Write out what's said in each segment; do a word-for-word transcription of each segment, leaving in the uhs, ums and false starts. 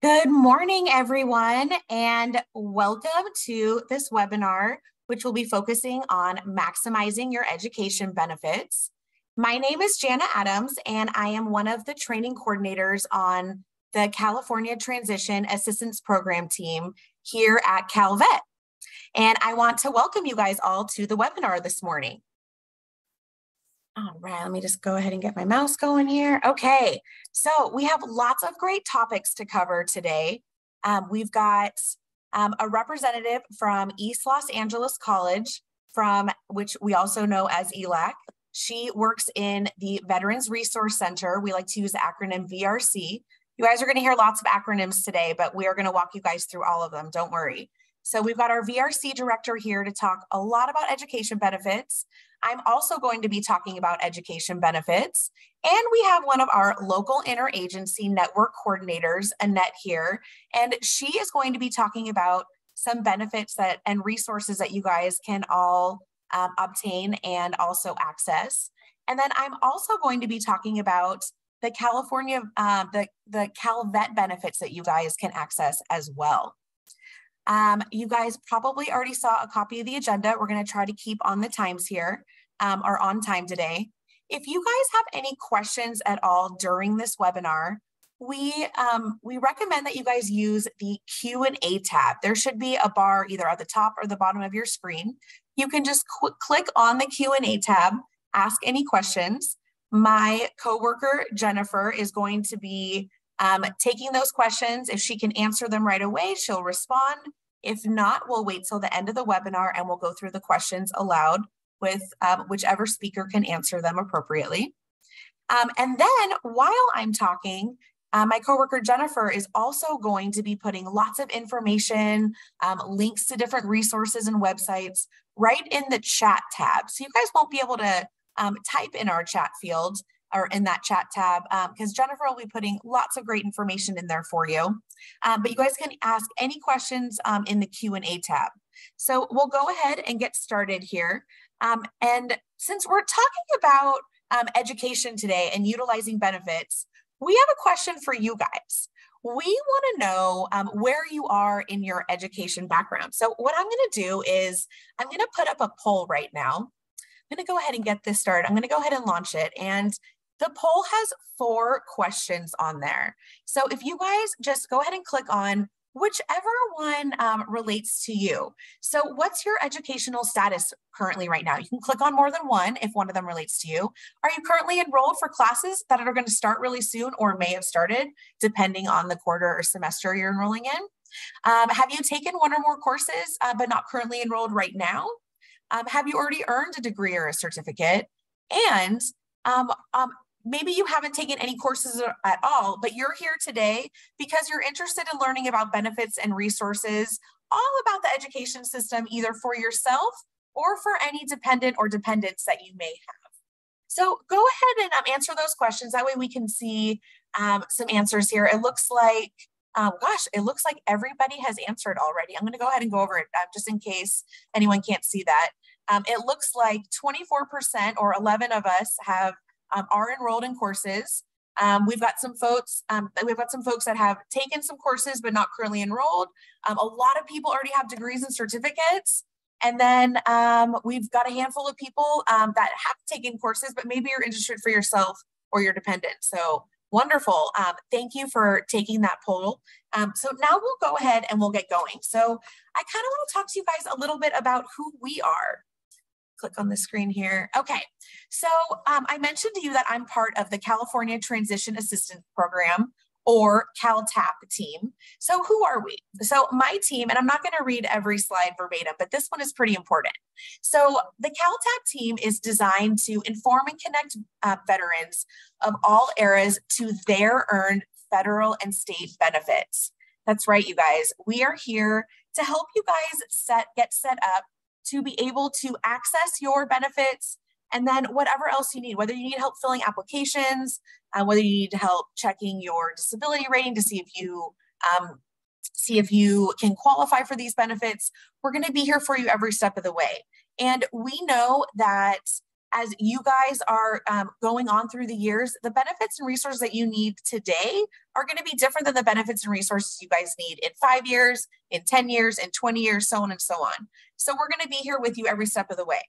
Good morning, everyone, and welcome to this webinar, which will be focusing on maximizing your education benefits. My name is Jana Adams, and I am one of the training coordinators on the California Transition Assistance Program team here at CalVet. And I want to welcome you guys all to the webinar this morning. All right, let me just go ahead and get my mouse going here. Okay, so we have lots of great topics to cover today. Um, we've got um, a representative from East Los Angeles College, from which we also know as ELAC. She works in the Veterans Resource Center. We like to use the acronym V R C. You guys are gonna hear lots of acronyms today, but we are gonna walk you guys through all of them, don't worry. So we've got our V R C director here to talk a lot about education benefits. I'm also going to be talking about education benefits. And we have one of our local interagency network coordinators, Annette, here. And she is going to be talking about some benefits that and resources that you guys can all um, obtain and also access. And then I'm also going to be talking about the California, uh, the, the CalVet benefits that you guys can access as well. Um, you guys probably already saw a copy of the agenda. We're going to try to keep on the times here, um, or on time today. If you guys have any questions at all during this webinar, we, um, we recommend that you guys use the Q and A tab. There should be a bar either at the top or the bottom of your screen. You can just click on the Q and A tab, ask any questions. My coworker, Jennifer, is going to be Um, taking those questions. If she can answer them right away, she'll respond. If not, we'll wait till the end of the webinar and we'll go through the questions aloud with um, whichever speaker can answer them appropriately. Um, and then while I'm talking, uh, my coworker Jennifer is also going to be putting lots of information, um, links to different resources and websites right in the chat tab. So you guys won't be able to um, type in our chat field, or in that chat tab, because um, Jennifer will be putting lots of great information in there for you. Um, but you guys can ask any questions um, in the Q and A tab. So we'll go ahead and get started here. Um, and since we're talking about um, education today and utilizing benefits, we have a question for you guys. We want to know um, where you are in your education background. So what I'm going to do is I'm going to put up a poll right now. I'm going to go ahead and get this started. I'm going to go ahead and launch it. And the poll has four questions on there. So if you guys just go ahead and click on whichever one um, relates to you. So what's your educational status currently right now? You can click on more than one if one of them relates to you. Are you currently enrolled for classes that are going to start really soon or may have started, depending on the quarter or semester you're enrolling in? Um, have you taken one or more courses uh, but not currently enrolled right now? Um, have you already earned a degree or a certificate? And um, um, maybe you haven't taken any courses at all, but you're here today because you're interested in learning about benefits and resources, all about the education system, either for yourself or for any dependent or dependents that you may have. So go ahead and um, answer those questions. That way we can see um, some answers here. It looks like, um, gosh, it looks like everybody has answered already. I'm gonna go ahead and go over it uh, just in case anyone can't see that. Um, it looks like twenty-four percent or eleven of us have Um, are enrolled in courses. Um, we've got some folks. Um, we've got some folks that have taken some courses but not currently enrolled. Um, a lot of people already have degrees and certificates, and then um, we've got a handful of people um, that have taken courses, but maybe you're interested for yourself or your dependent. So wonderful! Um, thank you for taking that poll. Um, so now we'll go ahead and we'll get going. So I kind of want to talk to you guys a little bit about who we are. Click on the screen here. Okay, so um, I mentioned to you that I'm part of the California Transition Assistance Program, or CalTAP team. So who are we? So my team, and I'm not gonna read every slide verbatim, but this one is pretty important. So the CalTAP team is designed to inform and connect uh, veterans of all eras to their earned federal and state benefits. That's right, you guys. We are here to help you guys set get set up to be able to access your benefits and then whatever else you need, whether you need help filling applications, uh, whether you need help checking your disability rating to see if you um, see if you can qualify for these benefits, we're gonna be here for you every step of the way. And we know that as you guys are um, going on through the years, the benefits and resources that you need today are going to be different than the benefits and resources you guys need in five years, in ten years, in twenty years, so on and so on. So we're going to be here with you every step of the way.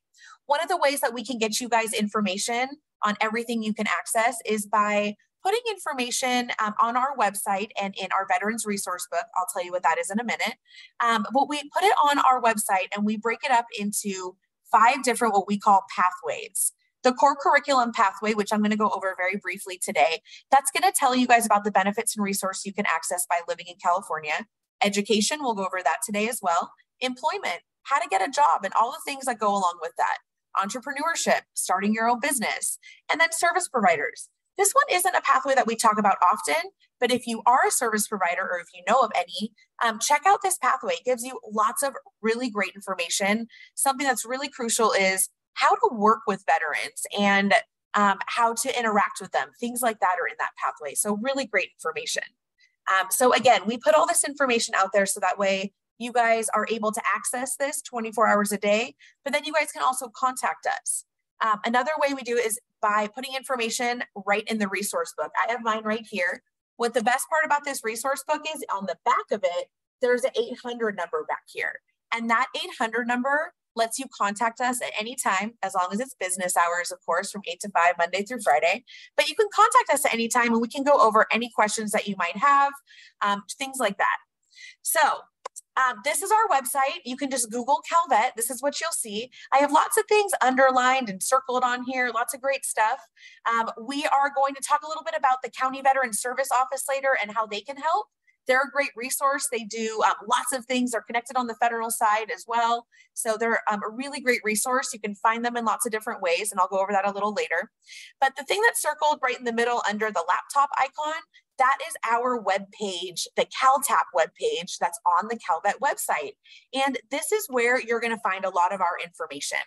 One of the ways that we can get you guys information on everything you can access is by putting information um, on our website and in our Veterans Resource Book. I'll tell you what that is in a minute. Um, but we put it on our website and we break it up into five different what we call pathways. The core curriculum pathway, which I'm going to go over very briefly today, that's going to tell you guys about the benefits and resources you can access by living in California. Education, we'll go over that today as well. Employment, how to get a job, and all the things that go along with that. Entrepreneurship, starting your own business, and then service providers. This one isn't a pathway that we talk about often, but if you are a service provider or if you know of any, um, check out this pathway. It gives you lots of really great information. Something that's really crucial is how to work with veterans and um, how to interact with them. Things like that are in that pathway. So really great information. Um, so again, we put all this information out there so that way you guys are able to access this twenty-four hours a day, but then you guys can also contact us. Um, another way we do it is by putting information right in the resource book. I have mine right here. What the best part about this resource book is on the back of it, there's an eight hundred number back here. And that eight hundred number lets you contact us at any time, as long as it's business hours, of course, from eight to five, Monday through Friday. But you can contact us at any time and we can go over any questions that you might have, um, things like that. So Um, this is our website. You can just Google CalVet. This is what you'll see. I have lots of things underlined and circled on here, lots of great stuff. Um, we are going to talk a little bit about the County Veteran Service Office later and how they can help. They're a great resource. They do um, lots of things. They're connected on the federal side as well. So they're um, a really great resource. You can find them in lots of different ways, and I'll go over that a little later. But the thing that's circled right in the middle under the laptop icon, that is our webpage, the CalTAP webpage that's on the CalVet website. And this is where you're going to find a lot of our information.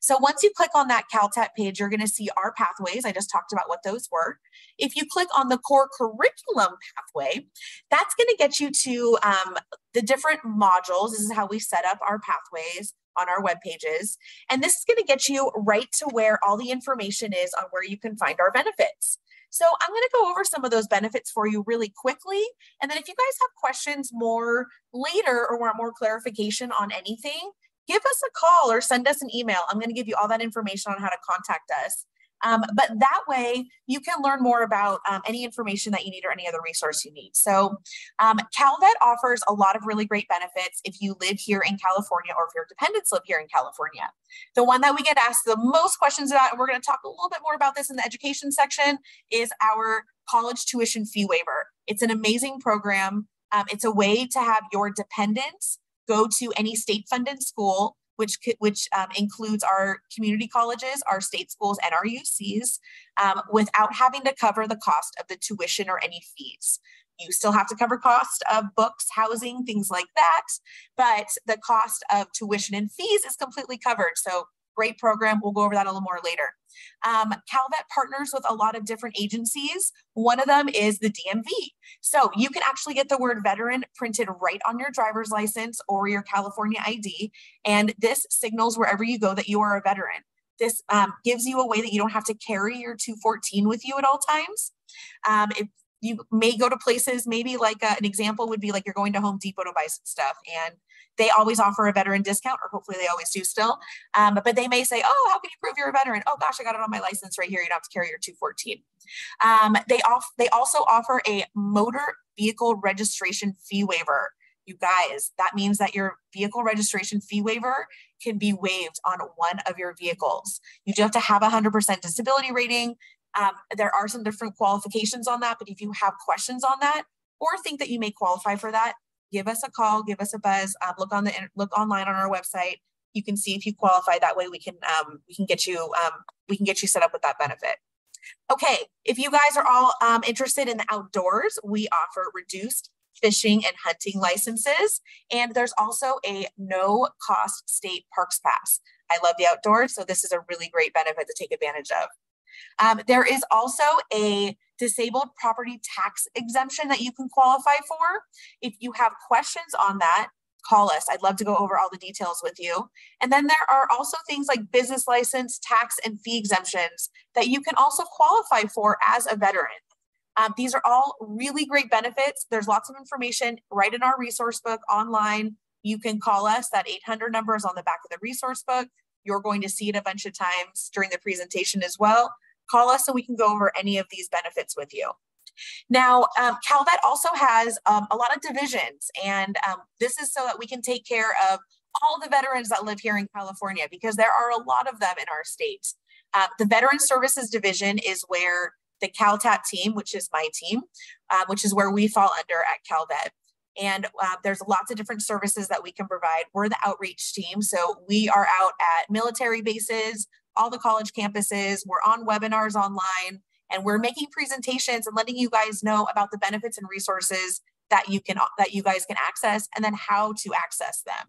So once you click on that CalTAP page, you're going to see our pathways. I just talked about what those were. If you click on the core curriculum pathway, that's going to get you to um, the different modules. This is how we set up our pathways on our web pages. And this is going to get you right to where all the information is on where you can find our benefits. So I'm going to go over some of those benefits for you really quickly. And then if you guys have questions more later or want more clarification on anything, give us a call or send us an email. I'm going to give you all that information on how to contact us. Um, but that way you can learn more about um, any information that you need or any other resource you need. So um, CalVet offers a lot of really great benefits if you live here in California or if your dependents live here in California. The one that we get asked the most questions about, and we're going to talk a little bit more about this in the education section, is our college tuition fee waiver. It's an amazing program. Um, it's a way to have your dependents go to any state-funded school, which, which um, includes our community colleges, our state schools, and our U Cs, um, without having to cover the cost of the tuition or any fees. You still have to cover cost of books, housing, things like that, but the cost of tuition and fees is completely covered. So great program. We'll go over that a little more later. Um, CalVet partners with a lot of different agencies. One of them is the D M V. So you can actually get the word veteran printed right on your driver's license or your California I D. And this signals wherever you go that you are a veteran. This um, gives you a way that you don't have to carry your two fourteen with you at all times. Um, if you may go to places, maybe like a, an example would be like you're going to Home Depot to buy some stuff, and they always offer a veteran discount, or hopefully they always do still. Um, but they may say, oh, how can you prove you're a veteran? Oh gosh, I got it on my license right here. You don't have to carry your two fourteen. Um, they, off, they also offer a motor vehicle registration fee waiver. You guys, that means that your vehicle registration fee waiver can be waived on one of your vehicles. You do have to have a one hundred percent disability rating. Um, there are some different qualifications on that, but if you have questions on that or think that you may qualify for that, give us a call, give us a buzz, um, look on the look online on our website. You can see if you qualify. That way we can um, we can get you um, we can get you set up with that benefit. Okay, if you guys are all um, interested in the outdoors, we offer reduced fishing and hunting licenses, and there's also a no cost state parks pass. I love the outdoors, so this is a really great benefit to take advantage of. Um, there is also a disabled property tax exemption that you can qualify for. If you have questions on that, call us. I'd love to go over all the details with you. And then there are also things like business license, tax, and fee exemptions that you can also qualify for as a veteran. Um, these are all really great benefits. There's lots of information right in our resource book online. You can call us. That eight hundred number is on the back of the resource book. You're going to see it a bunch of times during the presentation as well. Call us and we can go over any of these benefits with you. Now, um, CalVet also has um, a lot of divisions, and um, this is so that we can take care of all the veterans that live here in California, because there are a lot of them in our state. Uh, the Veteran Services Division is where the CalTAP team, which is my team, uh, which is where we fall under at CalVet. And uh, there's lots of different services that we can provide. We're the outreach team, so we are out at military bases, all the college campuses, we're on webinars online, and we're making presentations and letting you guys know about the benefits and resources that you can that you guys can access, and then how to access them.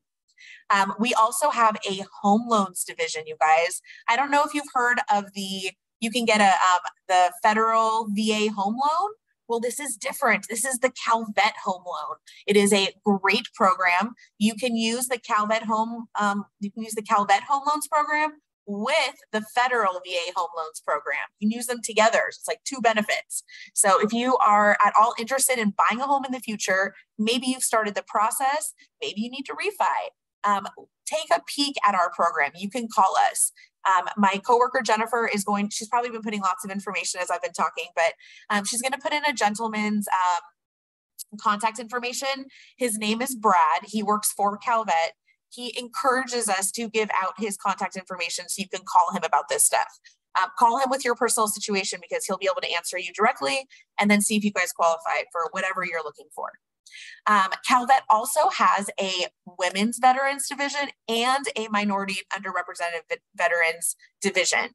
Um, we also have a home loans division, you guys. I don't know if you've heard of the, you can get a um, the federal V A home loan. Well, this is different. This is the CalVet Home Loan. It is a great program. You can use the CalVet Home, um, you can use the CalVet Home Loans program with the federal V A Home Loans program. You can use them together. So it's like two benefits. So if you are at all interested in buying a home in the future, maybe you've started the process, maybe you need to refi, um, take a peek at our program. You can call us. Um, my coworker, Jennifer, is going, she's probably been putting lots of information as I've been talking, but um, she's going to put in a gentleman's um, contact information. His name is Brad. He works for CalVet. He encourages us to give out his contact information so you can call him about this stuff. Um, call him with your personal situation, because he'll be able to answer you directly, and then see if you guys qualify for whatever you're looking for. Um, CalVet also has a women's veterans division and a minority underrepresented veterans division.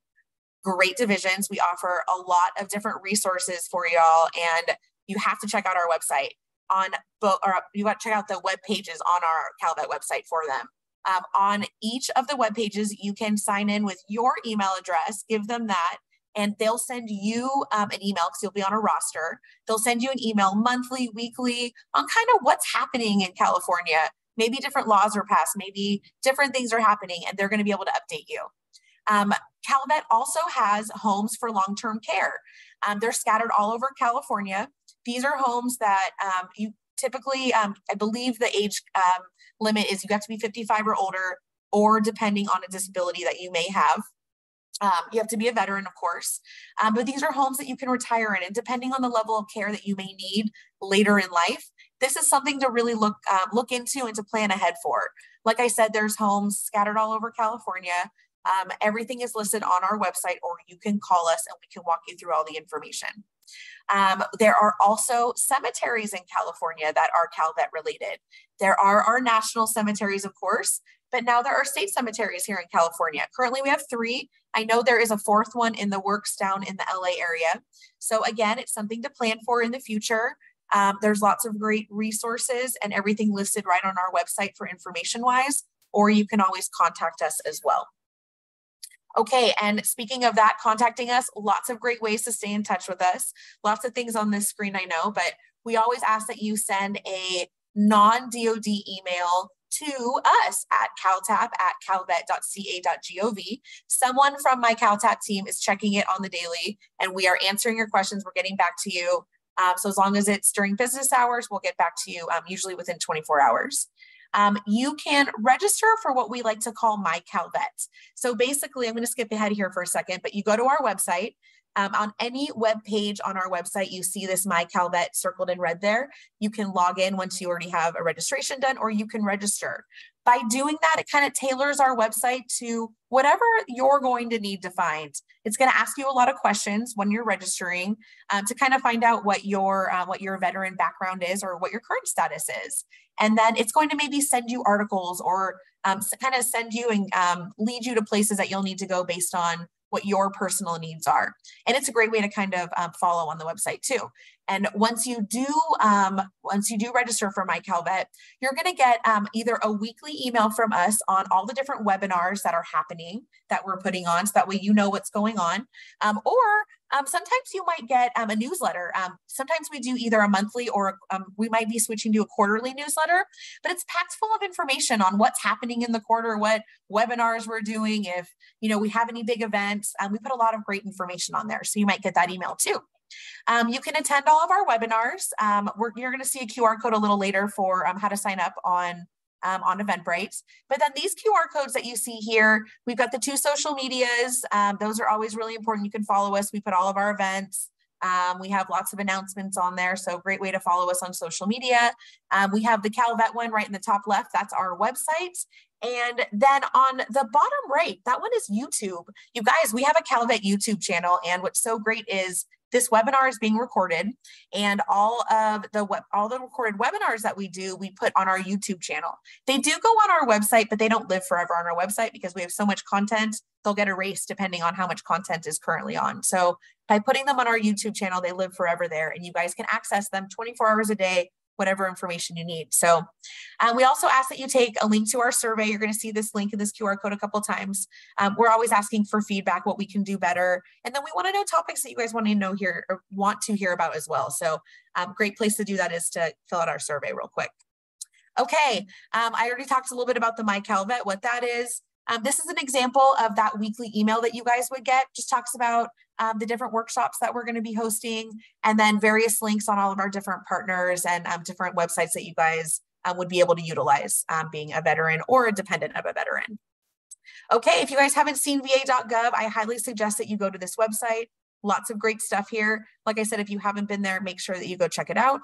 Great divisions. We offer a lot of different resources for y'all, and you have to check out our website on both, or you got to check out the web pages on our CalVet website for them. Um, on each of the web pages, you can sign in with your email address, give them that, and they'll send you um, an email, because you'll be on a roster. They'll send you an email monthly, weekly, on kind of what's happening in California. Maybe different laws are passed, maybe different things are happening, and they're going to be able to update you. Um, CalVet also has homes for long-term care. Um, they're scattered all over California. These are homes that um, you typically, um, I believe the age um, limit is you have to be fifty-five or older, or depending on a disability that you may have. Um, you have to be a veteran, of course, um, but these are homes that you can retire in, and depending on the level of care that you may need later in life, this is something to really look um, look into and to plan ahead for. Like I said, there's homes scattered all over California. Um, everything is listed on our website, or you can call us and we can walk you through all the information. Um, there are also cemeteries in California that are CalVet related. There are our national cemeteries, of course, but now there are state cemeteries here in California. Currently, we have three. I know there is a fourth one in the works down in the L A area. So again, it's something to plan for in the future. Um, there's lots of great resources and everything listed right on our website for information-wise, or you can always contact us as well. Okay, and speaking of that, contacting us, lots of great ways to stay in touch with us. Lots of things on this screen, I know, but we always ask that you send a non-D O D email to us at CalTAP at calvet dot c a dot gov. Someone from my CalTAP team is checking it on the daily, and we are answering your questions. We're getting back to you. Um, so as long as it's during business hours, we'll get back to you um, usually within twenty-four hours. Um, you can register for what we like to call My CalVet. So basically, I'm going to skip ahead here for a second, but you go to our website. Um, on any web page on our website, you see this My CalVet circled in red there. You can log in once you already have a registration done, or you can register. By doing that, it kind of tailors our website to whatever you're going to need to find. It's going to ask you a lot of questions when you're registering uh, to kind of find out what your, uh, what your veteran background is, or what your current status is. And then it's going to maybe send you articles, or um, kind of send you and um, lead you to places that you'll need to go based on what your personal needs are. And it's a great way to kind of um, follow on the website too. And once you do, um, once you do register for MyCalVet, you're going to get um, either a weekly email from us on all the different webinars that are happening that we're putting on, so that way you know what's going on. Um, or um, sometimes you might get um, a newsletter. Um, sometimes we do either a monthly or um, we might be switching to a quarterly newsletter, but it's packed full of information on what's happening in the quarter, what webinars we're doing, if you know we have any big events. Um, we put a lot of great information on there, so you might get that email too. Um, you can attend all of our webinars. Um, we're, you're going to see a Q R code a little later for um, how to sign up on, um, on Eventbrite. But then these Q R codes that you see here, we've got the two social medias. Um, those are always really important. You can follow us. We put all of our events. Um, we have lots of announcements on there, so great way to follow us on social media. Um, we have the CalVet one right in the top left. That's our website. And then on the bottom right, that one is YouTube. You guys, we have a CalVet YouTube channel, and what's so great is this webinar is being recorded, and all of the web, all the recorded webinars that we do, we put on our YouTube channel. They do go on our website, but they don't live forever on our website because we have so much content, they'll get erased depending on how much content is currently on. So by putting them on our YouTube channel, they live forever there, and you guys can access them twenty-four hours a day, whatever information you need. So um, we also ask that you take a link to our survey. You're going to see this link in this Q R code a couple of times. Um, we're always asking for feedback, what we can do better. And then we want to know topics that you guys want to know here or want to hear about as well. So um, great place to do that is to fill out our survey real quick. Okay. Um, I already talked a little bit about the MyCalVet, what that is. Um, this is an example of that weekly email that you guys would get. Just talks about um, the different workshops that we're going to be hosting, and then various links on all of our different partners and um, different websites that you guys um, would be able to utilize um, being a veteran or a dependent of a veteran. Okay, if you guys haven't seen V A dot gov, I highly suggest that you go to this website. Lots of great stuff here. Like I said, if you haven't been there, make sure that you go check it out.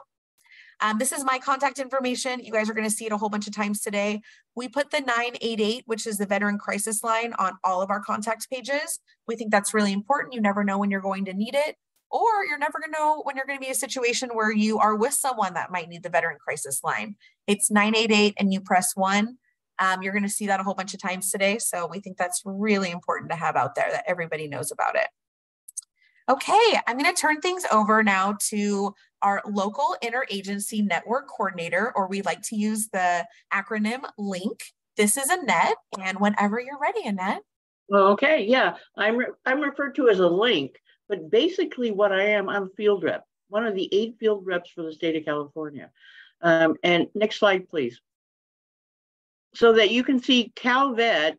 Um, this is my contact information. You guys are going to see it a whole bunch of times today. We put the nine eight eight, which is the Veteran Crisis Line, on all of our contact pages. We think that's really important. You never know when you're going to need it, or you're never going to know when you're going to be in a situation where you are with someone that might need the Veteran Crisis Line. It's nine eight eight and you press one. Um, you're going to see that a whole bunch of times today. So we think that's really important to have out there, that everybody knows about it. Okay, I'm going to turn things over now to our local interagency network coordinator, or we like to use the acronym LINK. This is Annette, and whenever you're ready, Annette. Okay, yeah, I'm, re I'm referred to as a LINK, but basically what I am, I'm a field rep, one of the eight field reps for the state of California. Um, and next slide, please. So that you can see CalVet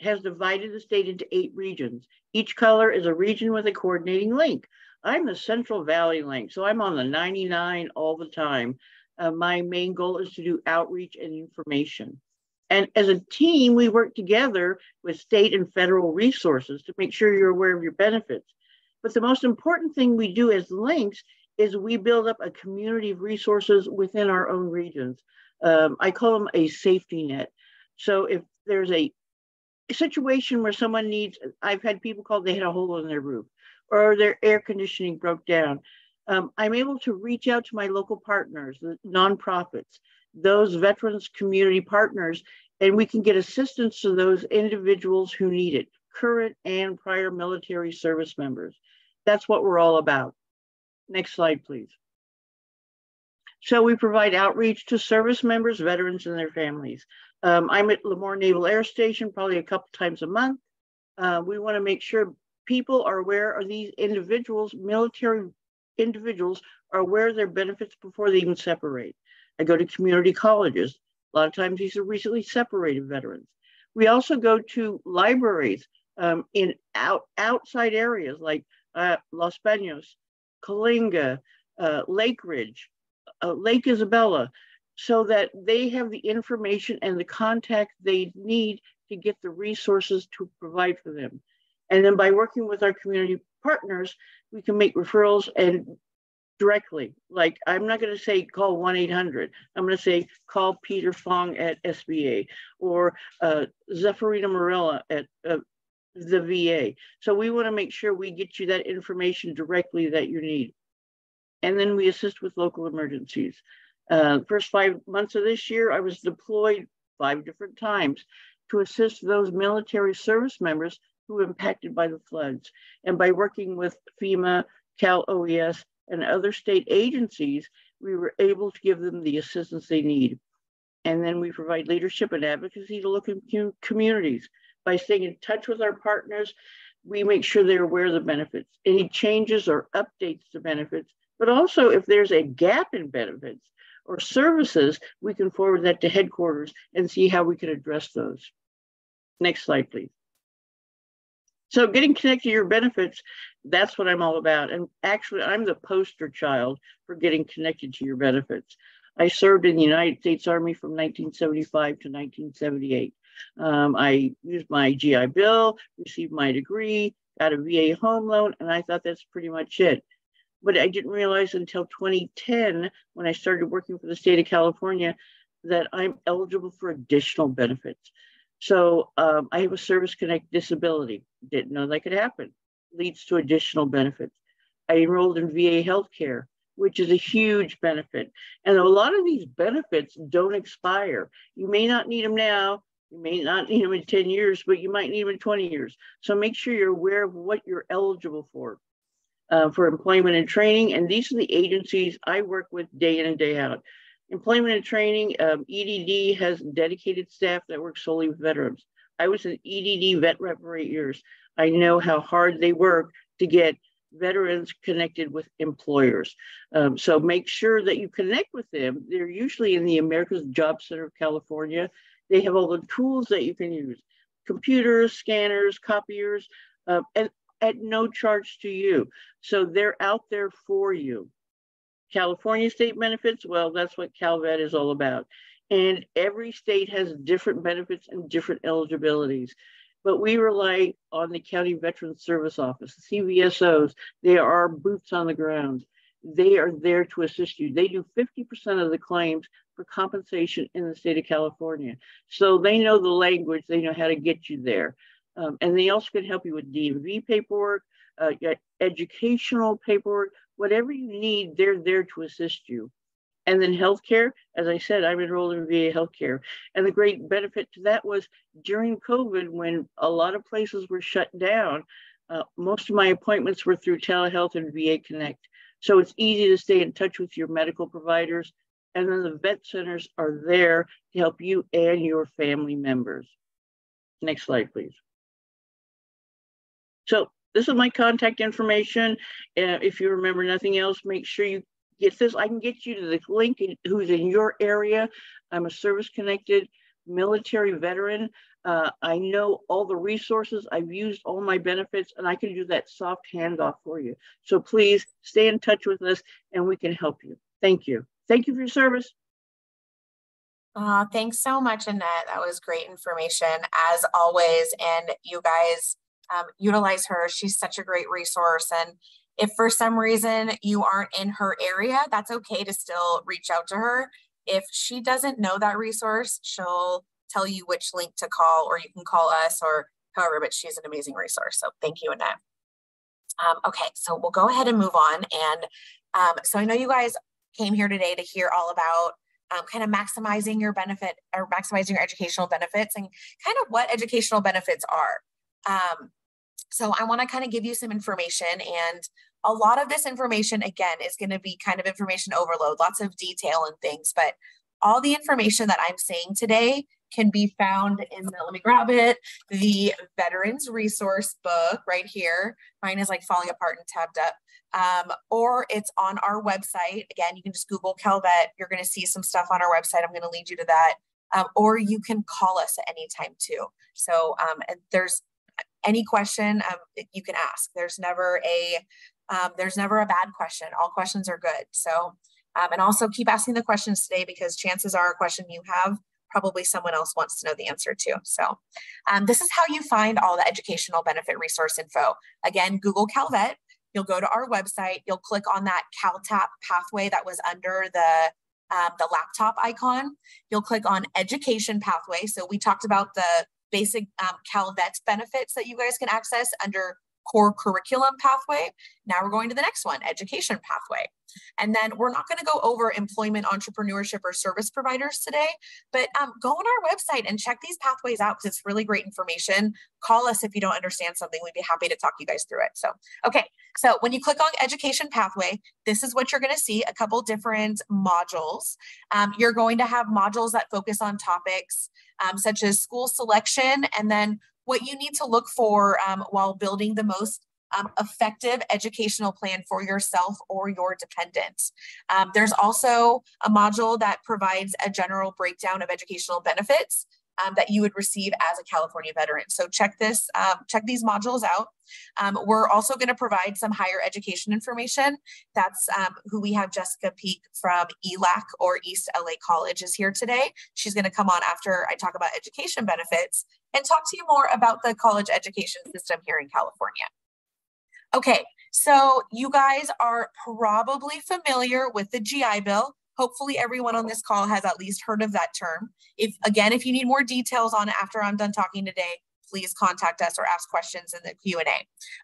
has divided the state into eight regions. Each color is a region with a coordinating link. I'm the Central Valley link, so I'm on the ninety-nine all the time. Uh, my main goal is to do outreach and information. And as a team, we work together with state and federal resources to make sure you're aware of your benefits. But the most important thing we do as links is we build up a community of resources within our own regions. Um, I call them a safety net. So if there's a situation where someone needs, I've had people call, they had a hole in their roof or their air conditioning broke down. Um, I'm able to reach out to my local partners, the nonprofits, those veterans community partners, and we can get assistance to those individuals who need it, current and prior military service members. That's what we're all about. Next slide, please. So we provide outreach to service members, veterans, and their families. Um, I'm at Lemoore Naval Air Station probably a couple times a month. Uh, we want to make sure people are aware of these individuals, military individuals are aware of their benefits before they even separate. I go to community colleges. A lot of times these are recently separated veterans. We also go to libraries um, in out, outside areas like uh, Los Baños, Calinga, uh, Lake Ridge, uh, Lake Isabella, so that they have the information and the contact they need to get the resources to provide for them. And then by working with our community partners, we can make referrals and directly, like I'm not gonna say call one eight hundred, I'm gonna say call Peter Fong at S B A or uh, Zephyrina Morella at uh, the V A. So we wanna make sure we get you that information directly that you need. And then we assist with local emergencies. Uh, first five months of this year, I was deployed five different times to assist those military service members who were impacted by the floods. And by working with FEMA, Cal O E S, and other state agencies, we were able to give them the assistance they need. And then we provide leadership and advocacy to local communities. By staying in touch with our partners, we make sure they're aware of the benefits, any changes or updates to benefits, but also if there's a gap in benefits or services, we can forward that to headquarters and see how we can address those. Next slide, please. So getting connected to your benefits, that's what I'm all about. And actually, I'm the poster child for getting connected to your benefits. I served in the United States Army from nineteen seventy-five to nineteen seventy-eight. Um, I used my G I Bill, received my degree, got a V A home loan, and I thought that's pretty much it. But I didn't realize until twenty ten, when I started working for the state of California, that I'm eligible for additional benefits. So um, I have a service-connected disability. Didn't know that could happen. Leads to additional benefits. I enrolled in V A healthcare, which is a huge benefit. And a lot of these benefits don't expire. You may not need them now. You may not need them in ten years, but you might need them in twenty years. So make sure you're aware of what you're eligible for, uh, for employment and training. And these are the agencies I work with day in and day out. Employment and training, um, E D D has dedicated staff that works solely with veterans. I was an E D D vet rep for eight years. I know how hard they work to get veterans connected with employers. Um, so make sure that you connect with them. They're usually in the America's Job Center of California. They have all the tools that you can use, computers, scanners, copiers, uh, and at no charge to you. So they're out there for you. California state benefits, well, that's what CalVet is all about. And every state has different benefits and different eligibilities. But we rely on the County Veterans Service Office, the C V S Os. They are our boots on the ground. They are there to assist you. They do fifty percent of the claims for compensation in the state of California. So they know the language. They know how to get you there. Um, and they also can help you with D M V paperwork, uh, educational paperwork, whatever you need, they're there to assist you. And then healthcare, as I said, I'm enrolled in V A healthcare. And the great benefit to that was during COVID, when a lot of places were shut down, uh, most of my appointments were through telehealth and V A Connect. So it's easy to stay in touch with your medical providers. And then the vet centers are there to help you and your family members. Next slide, please. So this is my contact information. Uh, if you remember nothing else, make sure you get this. I can get you to the link in, who's in your area. I'm a service-connected military veteran. Uh, I know all the resources. I've used all my benefits, and I can do that soft handoff for you. So please stay in touch with us, and we can help you. Thank you. Thank you for your service. Uh, thanks so much, Annette. That was great information, as always. And you guys, Um, utilize her. She's such a great resource. And if for some reason you aren't in her area, that's okay to still reach out to her. If she doesn't know that resource, she'll tell you which link to call, or you can call us or however, but she's an amazing resource. So thank you, Annette. Um, okay, so we'll go ahead and move on. And um, so I know you guys came here today to hear all about Um, kind of maximizing your benefit or maximizing your educational benefits and kind of what educational benefits are. Um, So I want to kind of give you some information, and a lot of this information, again, is going to be kind of information overload, lots of detail and things, but all the information that I'm saying today can be found in the, let me grab it, the Veterans Resource book right here. Mine is like falling apart and tabbed up, um, or it's on our website. Again, you can just Google CalVet. You're going to see some stuff on our website. I'm going to lead you to that, um, or you can call us at any time too. So um, and there's any question um, you can ask. There's never a um, there's never a bad question. All questions are good. So um, and also keep asking the questions today, because chances are a question you have, probably someone else wants to know the answer to. So um, this is how you find all the educational benefit resource info. Again, Google CalVet. You'll go to our website. You'll click on that CalTAP pathway that was under the um, the laptop icon. You'll click on Education Pathway. So we talked about the basic um, CalVet benefits that you guys can access under core curriculum pathway. Now we're going to the next one, education pathway. And then we're not going to go over employment, entrepreneurship, or service providers today, but um, go on our website and check these pathways out because it's really great information. Call us if you don't understand something. We'd be happy to talk you guys through it. So, okay. So when you click on education pathway, this is what you're going to see, a couple different modules. Um, you're going to have modules that focus on topics um, such as school selection, and then what you need to look for um, while building the most Um, effective educational plan for yourself or your dependent. Um, there's also a module that provides a general breakdown of educational benefits um, that you would receive as a California veteran. So check this, um, check these modules out. Um, we're also going to provide some higher education information. That's um, who we have Jessica Peake from E L A C or East L A College is here today. She's going to come on after I talk about education benefits and talk to you more about the college education system here in California. Okay, so you guys are probably familiar with the G I Bill. Hopefully everyone on this call has at least heard of that term. If, again, if you need more details on it after I'm done talking today, please contact us or ask questions in the Q and A.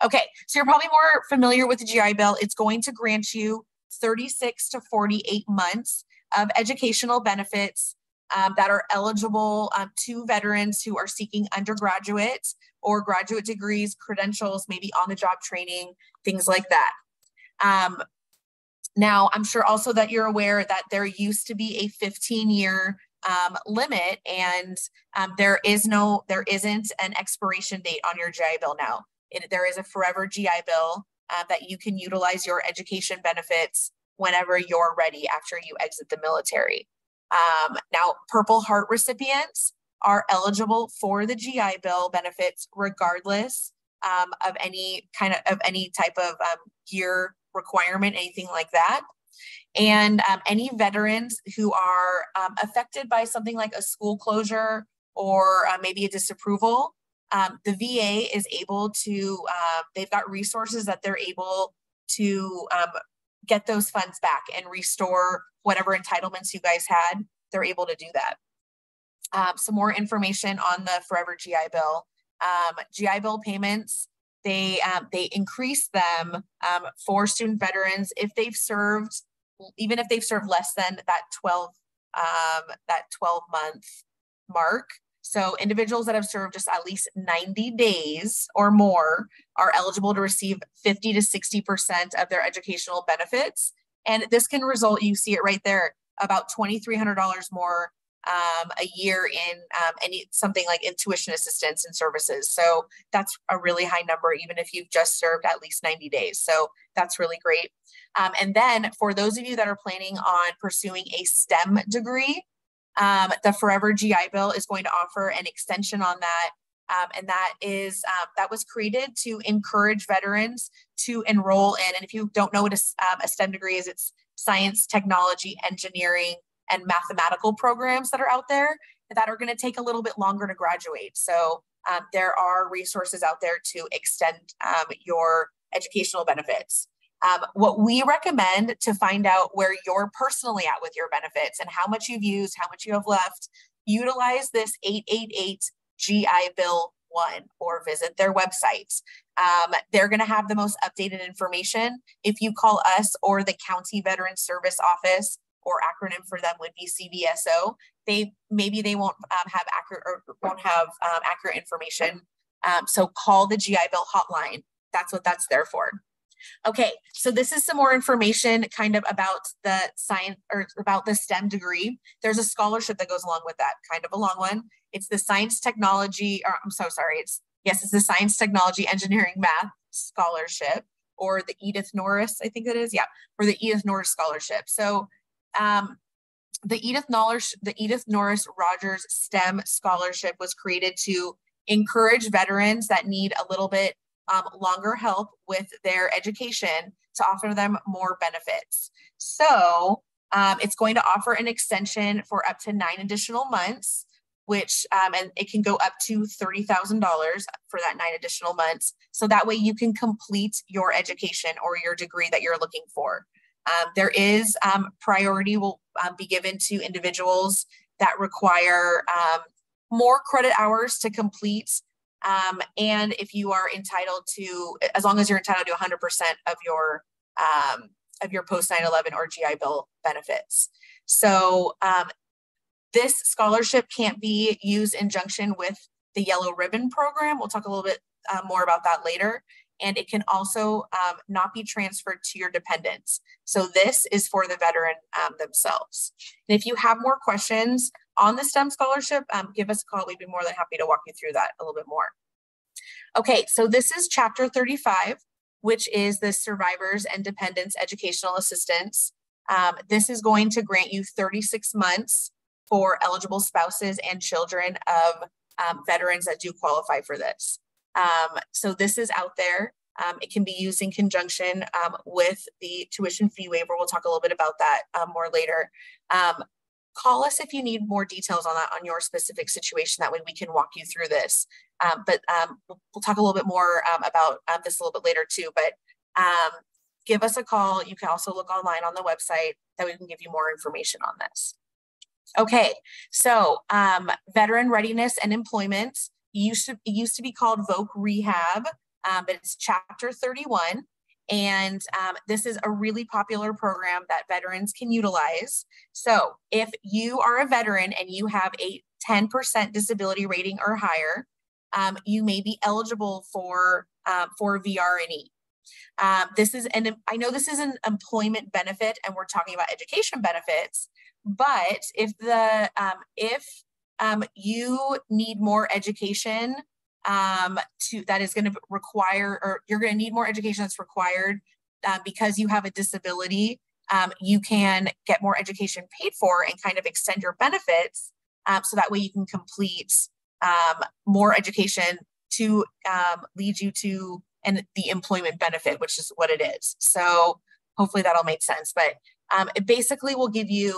Okay, so you're probably more familiar with the G I Bill. It's going to grant you thirty-six to forty-eight months of educational benefits Um, that are eligible um, to veterans who are seeking undergraduate or graduate degrees, credentials, maybe on-the-job training, things like that. Um, now, I'm sure also that you're aware that there used to be a fifteen-year um, limit, and um, there is no, there isn't an expiration date on your G I Bill now. It, there is a Forever G I Bill uh, that you can utilize your education benefits whenever you're ready after you exit the military. Um, now, Purple Heart recipients are eligible for the G I Bill benefits regardless um, of any kind of, of any type of um, gear requirement, anything like that. And um, any veterans who are um, affected by something like a school closure or uh, maybe a disapproval, um, the V A is able to, uh, they've got resources that they're able to um, get those funds back and restore whatever entitlements you guys had. They're able to do that. Um, some more information on the Forever G I Bill. Um, G I Bill payments, they, um, they increase them um, for student veterans if they've served, even if they've served less than that twelve, um, that twelve month mark. So individuals that have served just at least ninety days or more are eligible to receive fifty to sixty percent of their educational benefits. And this can result, you see it right there, about twenty-three hundred dollars more um, a year in um, any something like tuition assistance and services. So that's a really high number, even if you've just served at least ninety days. So that's really great. Um, and then for those of you that are planning on pursuing a STEM degree, Um, the Forever G I Bill is going to offer an extension on that. Um, and that is, uh, that was created to encourage veterans to enroll in, and if you don't know what a, um, a STEM degree is, it's science, technology, engineering, and mathematical programs that are out there that are going to take a little bit longer to graduate. So um, there are resources out there to extend um, your educational benefits. Um, what we recommend to find out where you're personally at with your benefits and how much you've used, how much you have left, utilize this eight eight eight G I Bill one or visit their website. Um, they're going to have the most updated information. If you call us or the County Veteran Service Office, or acronym for them would be C V S O, they maybe they won't um, have accurate or won't have um, accurate information. Um, so call the G I Bill hotline. That's what that's there for. Okay, so this is some more information kind of about the science or about the STEM degree. There's a scholarship that goes along with that, kind of a long one. It's the science technology, or I'm so sorry, it's, yes, it's the science technology engineering math scholarship, or the Edith Norris, I think it is, yeah, or the Edith Norris scholarship. So um, the Edith Norris, the Edith Norris Rogers STEM Scholarship was created to encourage veterans that need a little bit Um, longer help with their education to offer them more benefits. So um, it's going to offer an extension for up to nine additional months, which um, and it can go up to thirty thousand dollars for that nine additional months. So that way you can complete your education or your degree that you're looking for. Um, there is um, priority will um, be given to individuals that require um, more credit hours to complete Um, and if you are entitled to, as long as you're entitled to one hundred percent of your um, of your post nine eleven or G I Bill benefits. So um, this scholarship can't be used in conjunction with the Yellow Ribbon program. We'll talk a little bit uh, more about that later. And it can also um, not be transferred to your dependents. So this is for the veteran um, themselves. And if you have more questions on the STEM scholarship, um, give us a call. We'd be more than happy to walk you through that a little bit more. Okay, so this is Chapter thirty-five, which is the Survivors and Dependents Educational Assistance. Um, this is going to grant you thirty-six months for eligible spouses and children of um, veterans that do qualify for this. Um, so this is out there. Um, it can be used in conjunction um, with the tuition fee waiver. We'll talk a little bit about that um, more later. Um, call us if you need more details on that, on your specific situation. That way we can walk you through this. Um, but um, we'll, we'll talk a little bit more um, about um, this a little bit later too, but um, give us a call. You can also look online on the website that we can give you more information on this. Okay, so um, Veteran Readiness and Employment. Used to, it used to be called V O C Rehab, um, but it's Chapter thirty-one. And um, this is a really popular program that veterans can utilize. So if you are a veteran and you have a ten percent disability rating or higher, um, you may be eligible for, uh, for V R and E. Um, this is an, I know this is an employment benefit and we're talking about education benefits, but if the, um, if Um, you need more education um, to, that is going to require, or you're going to need more education that's required uh, because you have a disability, um, you can get more education paid for and kind of extend your benefits. Um, so that way you can complete um, more education to um, lead you to and the employment benefit, which is what it is. So hopefully that'll make sense, but um, it basically will give you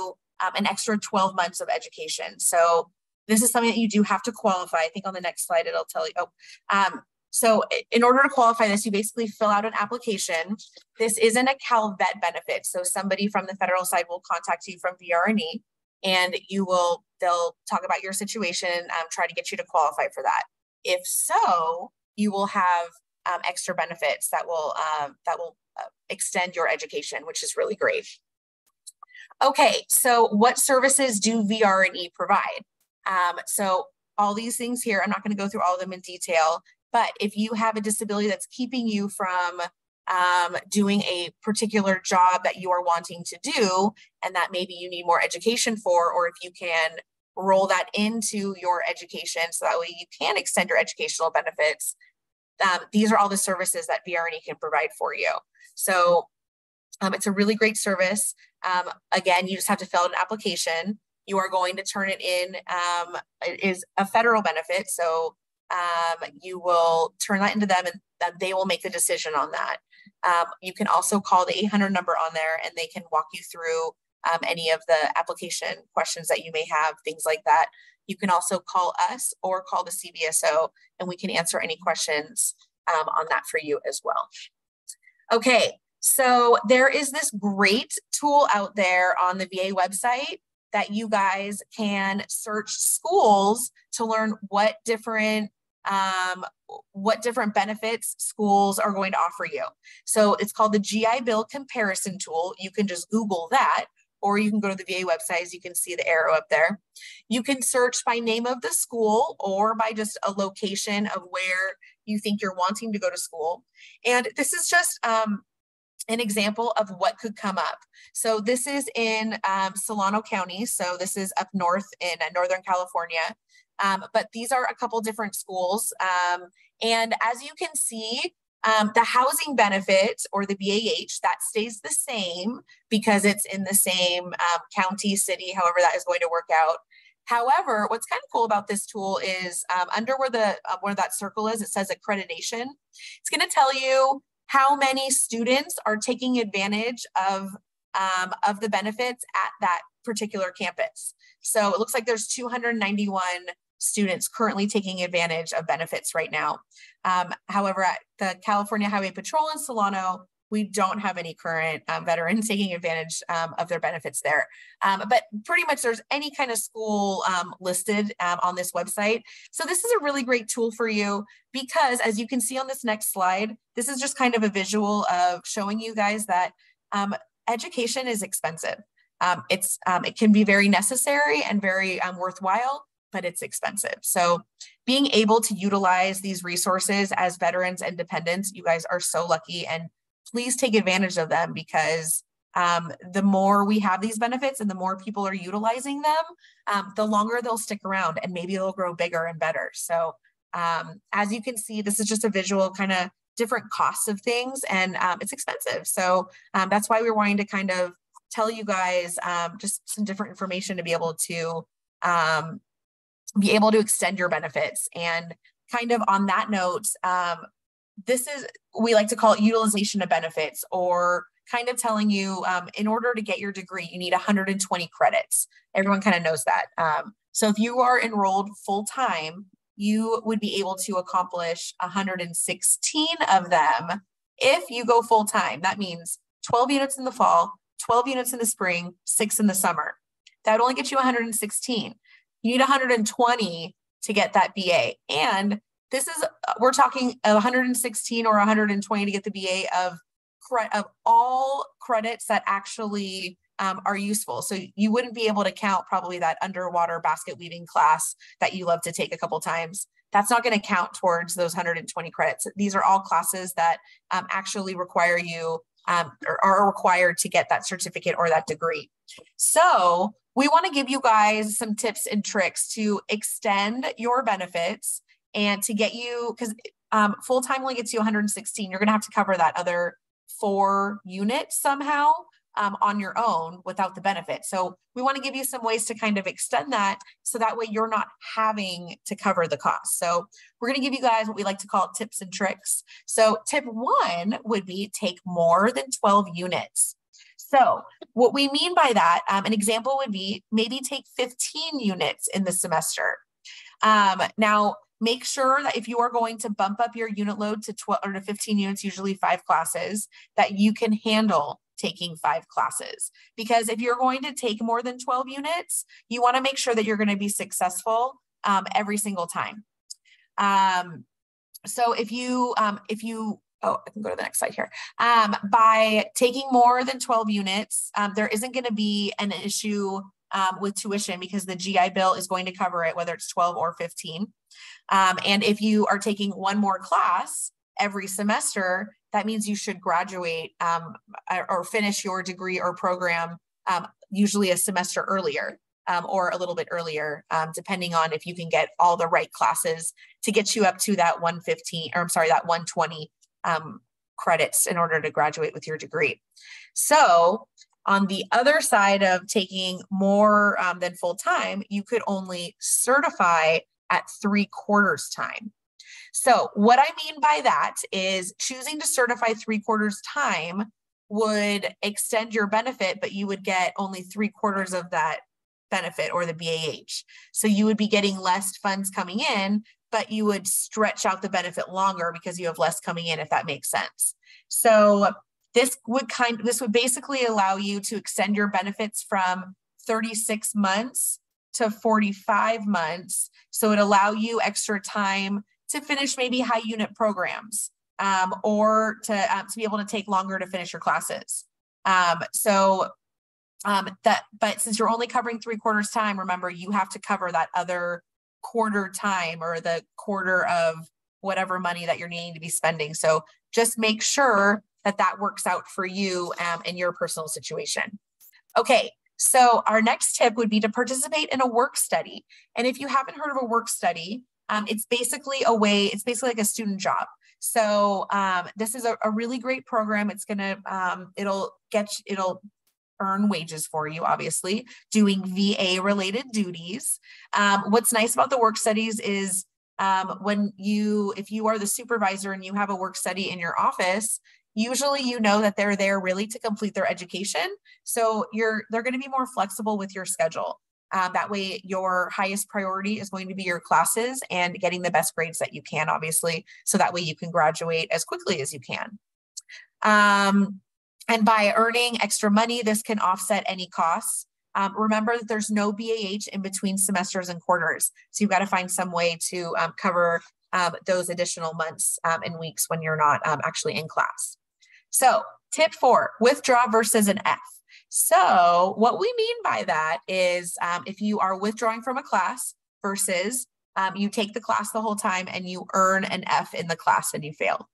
um, an extra twelve months of education. So this is something that you do have to qualify. I think on the next slide, it'll tell you. Oh, um, so in order to qualify this, you basically fill out an application. This isn't a CalVet benefit. So somebody from the federal side will contact you from V R and E and you will, they'll talk about your situation and um, try to get you to qualify for that. If so, you will have um, extra benefits that will, uh, that will uh, extend your education, which is really great. Okay, so what services do V R and E provide? Um, so all these things here, I'm not going to go through all of them in detail, but if you have a disability that's keeping you from um, doing a particular job that you are wanting to do, and that maybe you need more education for, or if you can roll that into your education so that way you can extend your educational benefits, um, these are all the services that V R and E can provide for you. So um, it's a really great service. Um, again, you just have to fill out an application. You are going to turn it in. Um, it is a federal benefit, so um, you will turn that into them and they will make the decision on that. Um, you can also call the eight hundred number on there and they can walk you through um, any of the application questions that you may have, things like that. You can also call us or call the C V S O and we can answer any questions um, on that for you as well. Okay, so there is this great tool out there on the V A website that you guys can search schools to learn what different um, what different benefits schools are going to offer you. So it's called the G I Bill comparison tool. You can just Google that, or you can go to the V A website, as you can see the arrow up there. You can search by name of the school or by just a location of where you think you're wanting to go to school. And this is just um, an example of what could come up. So this is in um, Solano County. So this is up north in uh, Northern California. Um, but these are a couple different schools. Um, and as you can see, um, the housing benefit or the B A H, that stays the same because it's in the same um, county, city, however that is going to work out. However, what's kind of cool about this tool is um, under where, the, uh, where that circle is, it says accreditation. It's going to tell you how many students are taking advantage of, um, of the benefits at that particular campus. So it looks like there's two hundred ninety-one students currently taking advantage of benefits right now. Um, however, at the California Highway Patrol in Solano, we don't have any current um, veterans taking advantage um, of their benefits there. Um, but pretty much there's any kind of school um, listed um, on this website. So this is a really great tool for you because, as you can see on this next slide, this is just kind of a visual of showing you guys that um, education is expensive. Um, it's, um, it can be very necessary and very um, worthwhile, but it's expensive. So being able to utilize these resources as veterans and dependents, you guys are so lucky, and please take advantage of them, because um, the more we have these benefits and the more people are utilizing them, um, the longer they'll stick around, and maybe they'll grow bigger and better. So um, as you can see, this is just a visual kind of different costs of things, and um, it's expensive. So um, that's why we're wanting to kind of tell you guys um, just some different information to be able to um, be able to extend your benefits. And kind of on that note, um, this is, we like to call it utilization of benefits, or kind of telling you um, in order to get your degree, you need one hundred twenty credits. Everyone kind of knows that. Um, so if you are enrolled full time, you would be able to accomplish one hundred sixteen of them if you go full time. That means twelve units in the fall, twelve units in the spring, six in the summer. That would only get you one hundred sixteen. You need one hundred twenty to get that B A. And this is, we're talking one hundred sixteen or one hundred twenty to get the B A of, of all credits that actually um, are useful. So you wouldn't be able to count probably that underwater basket weaving class that you love to take a couple times. That's not going to count towards those one hundred twenty credits. These are all classes that um, actually require you um, or are required to get that certificate or that degree. So we want to give you guys some tips and tricks to extend your benefits and to get you, because um, full-time only gets you one hundred sixteen, you're going to have to cover that other four units somehow um, on your own without the benefit. So we want to give you some ways to kind of extend that, so that way you're not having to cover the cost. So we're going to give you guys what we like to call tips and tricks. So tip one would be take more than twelve units. So what we mean by that, um, an example would be maybe take fifteen units in the semester. Um, now, make sure that if you are going to bump up your unit load to twelve or to fifteen units, usually five classes, that you can handle taking five classes. Because if you're going to take more than twelve units, you want to make sure that you're going to be successful um, every single time. Um, so if you, um, if you, oh, I can go to the next slide here. Um, by taking more than twelve units, um, there isn't going to be an issue Um, with tuition, because the G I Bill is going to cover it, whether it's twelve or fifteen. Um, and if you are taking one more class every semester, that means you should graduate um, or finish your degree or program um, usually a semester earlier um, or a little bit earlier, um, depending on if you can get all the right classes to get you up to that one fifteen, or I'm sorry, that one twenty um, credits in order to graduate with your degree. So on the other side of taking more um, than full time, you could only certify at three quarters time. So what I mean by that is choosing to certify three quarters time would extend your benefit, but you would get only three quarters of that benefit or the B A H. So you would be getting less funds coming in, but you would stretch out the benefit longer because you have less coming in, if that makes sense. So This would kind of, this would basically allow you to extend your benefits from thirty-six months to forty-five months. So it allow you extra time to finish maybe high unit programs um, or to, uh, to be able to take longer to finish your classes. Um, so um, that, but since you're only covering three quarters time, remember you have to cover that other quarter time or the quarter of whatever money that you're needing to be spending. So just make sure that that works out for you um, in your personal situation. Okay, so our next tip would be to participate in a work study. And if you haven't heard of a work study, um, it's basically a way, it's basically like a student job. So um, this is a, a really great program. It's gonna, um, it'll get, it'll earn wages for you, obviously, doing V A related duties. Um, what's nice about the work studies is um, when you, if you are the supervisor and you have a work study in your office, usually you know that they're there really to complete their education. So you're, they're going to be more flexible with your schedule. Um, that way your highest priority is going to be your classes and getting the best grades that you can, obviously. So that way you can graduate as quickly as you can. Um, and by earning extra money, this can offset any costs. Um, remember that there's no B A H in between semesters and quarters. So you've got to find some way to um, cover um, those additional months um, and weeks when you're not um, actually in class. So tip four, withdraw versus an F. So what we mean by that is um, if you are withdrawing from a class versus um, you take the class the whole time and you earn an F in the class and you fail.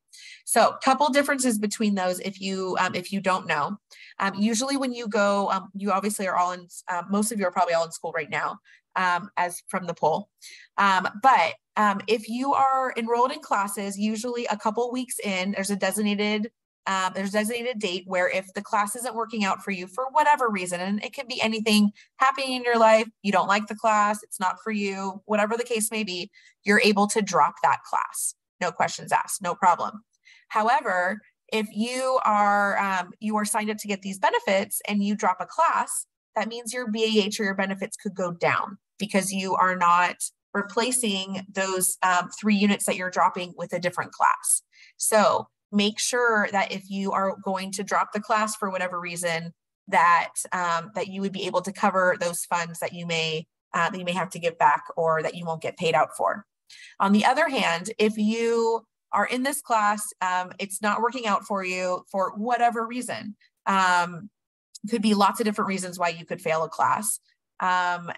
So a couple differences between those if you um, if you don't know. Um, usually when you go, um, you obviously are all in, uh, most of you are probably all in school right now um, as from the poll. Um, but um, if you are enrolled in classes, usually a couple weeks in, there's a designated Um, there's a designated date where if the class isn't working out for you for whatever reason, and it could be anything happening in your life, you don't like the class, it's not for you, whatever the case may be, you're able to drop that class. No questions asked, no problem. However, if you are, um, you are signed up to get these benefits and you drop a class, that means your B A H or your benefits could go down because you are not replacing those um, three units that you're dropping with a different class. So make sure that if you are going to drop the class for whatever reason, that um, that you would be able to cover those funds that you may uh, that you may have to give back or that you won't get paid out for. On the other hand, if you are in this class, um, it's not working out for you for whatever reason. Um, could be lots of different reasons why you could fail a class, um,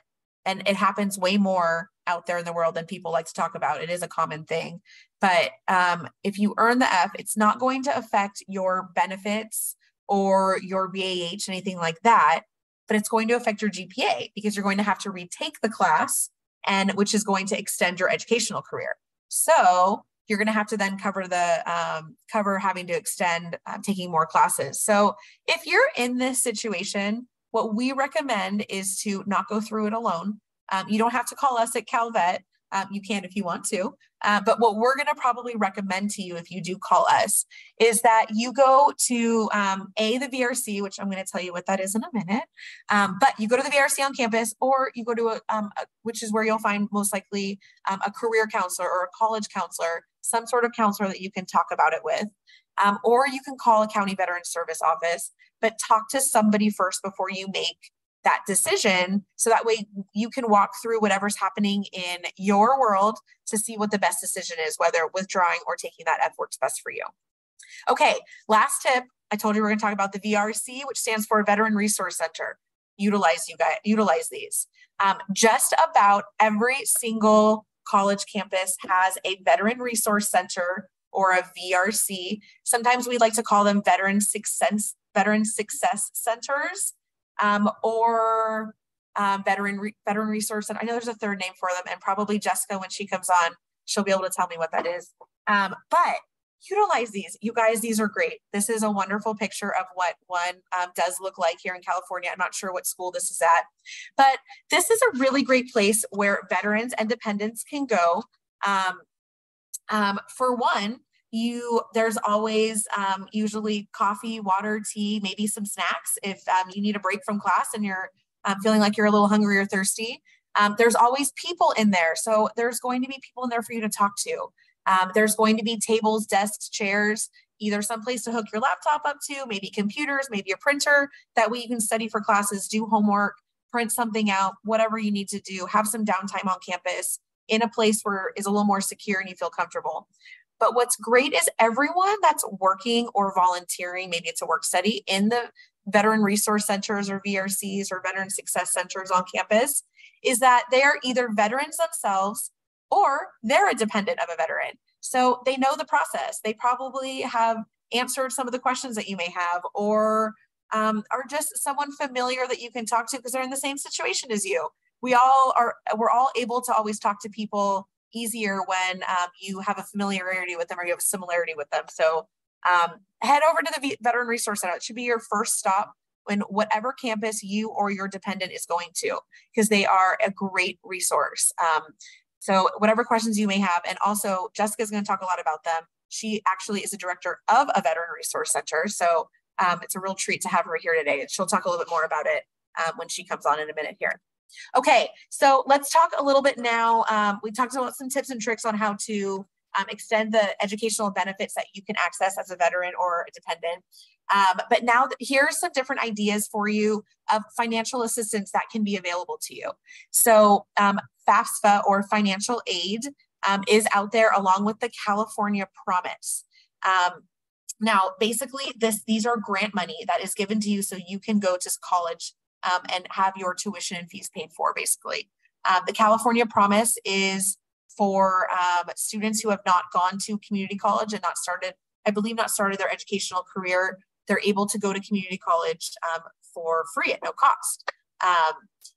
and it happens way more out there in the world than people like to talk about. It is a common thing. But um, if you earn the F, it's not going to affect your benefits or your B A H, anything like that, but it's going to affect your G P A because you're going to have to retake the class, and which is going to extend your educational career. So you're going to have to then cover the um, cover having to extend um, taking more classes. So if you're in this situation, what we recommend is to not go through it alone. Um, you don't have to call us at CalVet. Um, you can if you want to, uh, but what we're going to probably recommend to you if you do call us is that you go to um, A, the V R C, which I'm going to tell you what that is in a minute, um, but you go to the V R C on campus, or you go to, a, um, a which is where you'll find most likely um, a career counselor or a college counselor, some sort of counselor that you can talk about it with, um, or you can call a county veteran service office, but talk to somebody first before you make that decision. So that way you can walk through whatever's happening in your world to see what the best decision is, whether withdrawing or taking that F works best for you. Okay, last tip. I told you we're gonna talk about the V R C, which stands for Veteran Resource Center. Utilize you guys, utilize these. Um, just about every single college campus has a Veteran Resource Center or a V R C. Sometimes we like to call them Veteran Success, Veteran Success Centers. Um, or um, veteran re veteran resource, and I know there's a third name for them, and probably Jessica, when she comes on, she'll be able to tell me what that is. Um, but utilize these, you guys. These are great. This is a wonderful picture of what one um, does look like here in California. I'm not sure what school this is at, but this is a really great place where veterans and dependents can go. Um, um, for one, You, there's always um, usually coffee, water, tea, maybe some snacks if um, you need a break from class and you're um, feeling like you're a little hungry or thirsty. Um, there's always people in there. So there's going to be people in there for you to talk to. Um, there's going to be tables, desks, chairs, either someplace to hook your laptop up to, maybe computers, maybe a printer. That way you can study for classes, do homework, print something out, whatever you need to do, have some downtime on campus in a place where is a little more secure and you feel comfortable. But what's great is everyone that's working or volunteering, maybe it's a work study in the veteran resource centers or V R Cs or veteran success centers on campus, is that they are either veterans themselves or they're a dependent of a veteran. So they know the process. They probably have answered some of the questions that you may have, or um, are just someone familiar that you can talk to because they're in the same situation as you. We all are, we're all able to always talk to people easier when um, you have a familiarity with them or you have a similarity with them. So um, head over to the Veteran Resource Center. It should be your first stop when whatever campus you or your dependent is going to, because they are a great resource. Um, so whatever questions you may have, and also Jessica's gonna talk a lot about them. She actually is the director of a Veteran Resource Center. So um, it's a real treat to have her here today. And she'll talk a little bit more about it um, when she comes on in a minute here. Okay, so let's talk a little bit now. Um, we talked about some tips and tricks on how to um, extend the educational benefits that you can access as a veteran or a dependent. Um, but now here are some different ideas for you of financial assistance that can be available to you. So um, FAFSA, or financial aid, um, is out there along with the California Promise. Um, now, basically, this these are grant money that is given to you so you can go to college um, and have your tuition and fees paid for, basically. Um, the California Promise is for um, students who have not gone to community college and not started, I believe not started their educational career. They're able to go to community college um, for free at no cost. Um,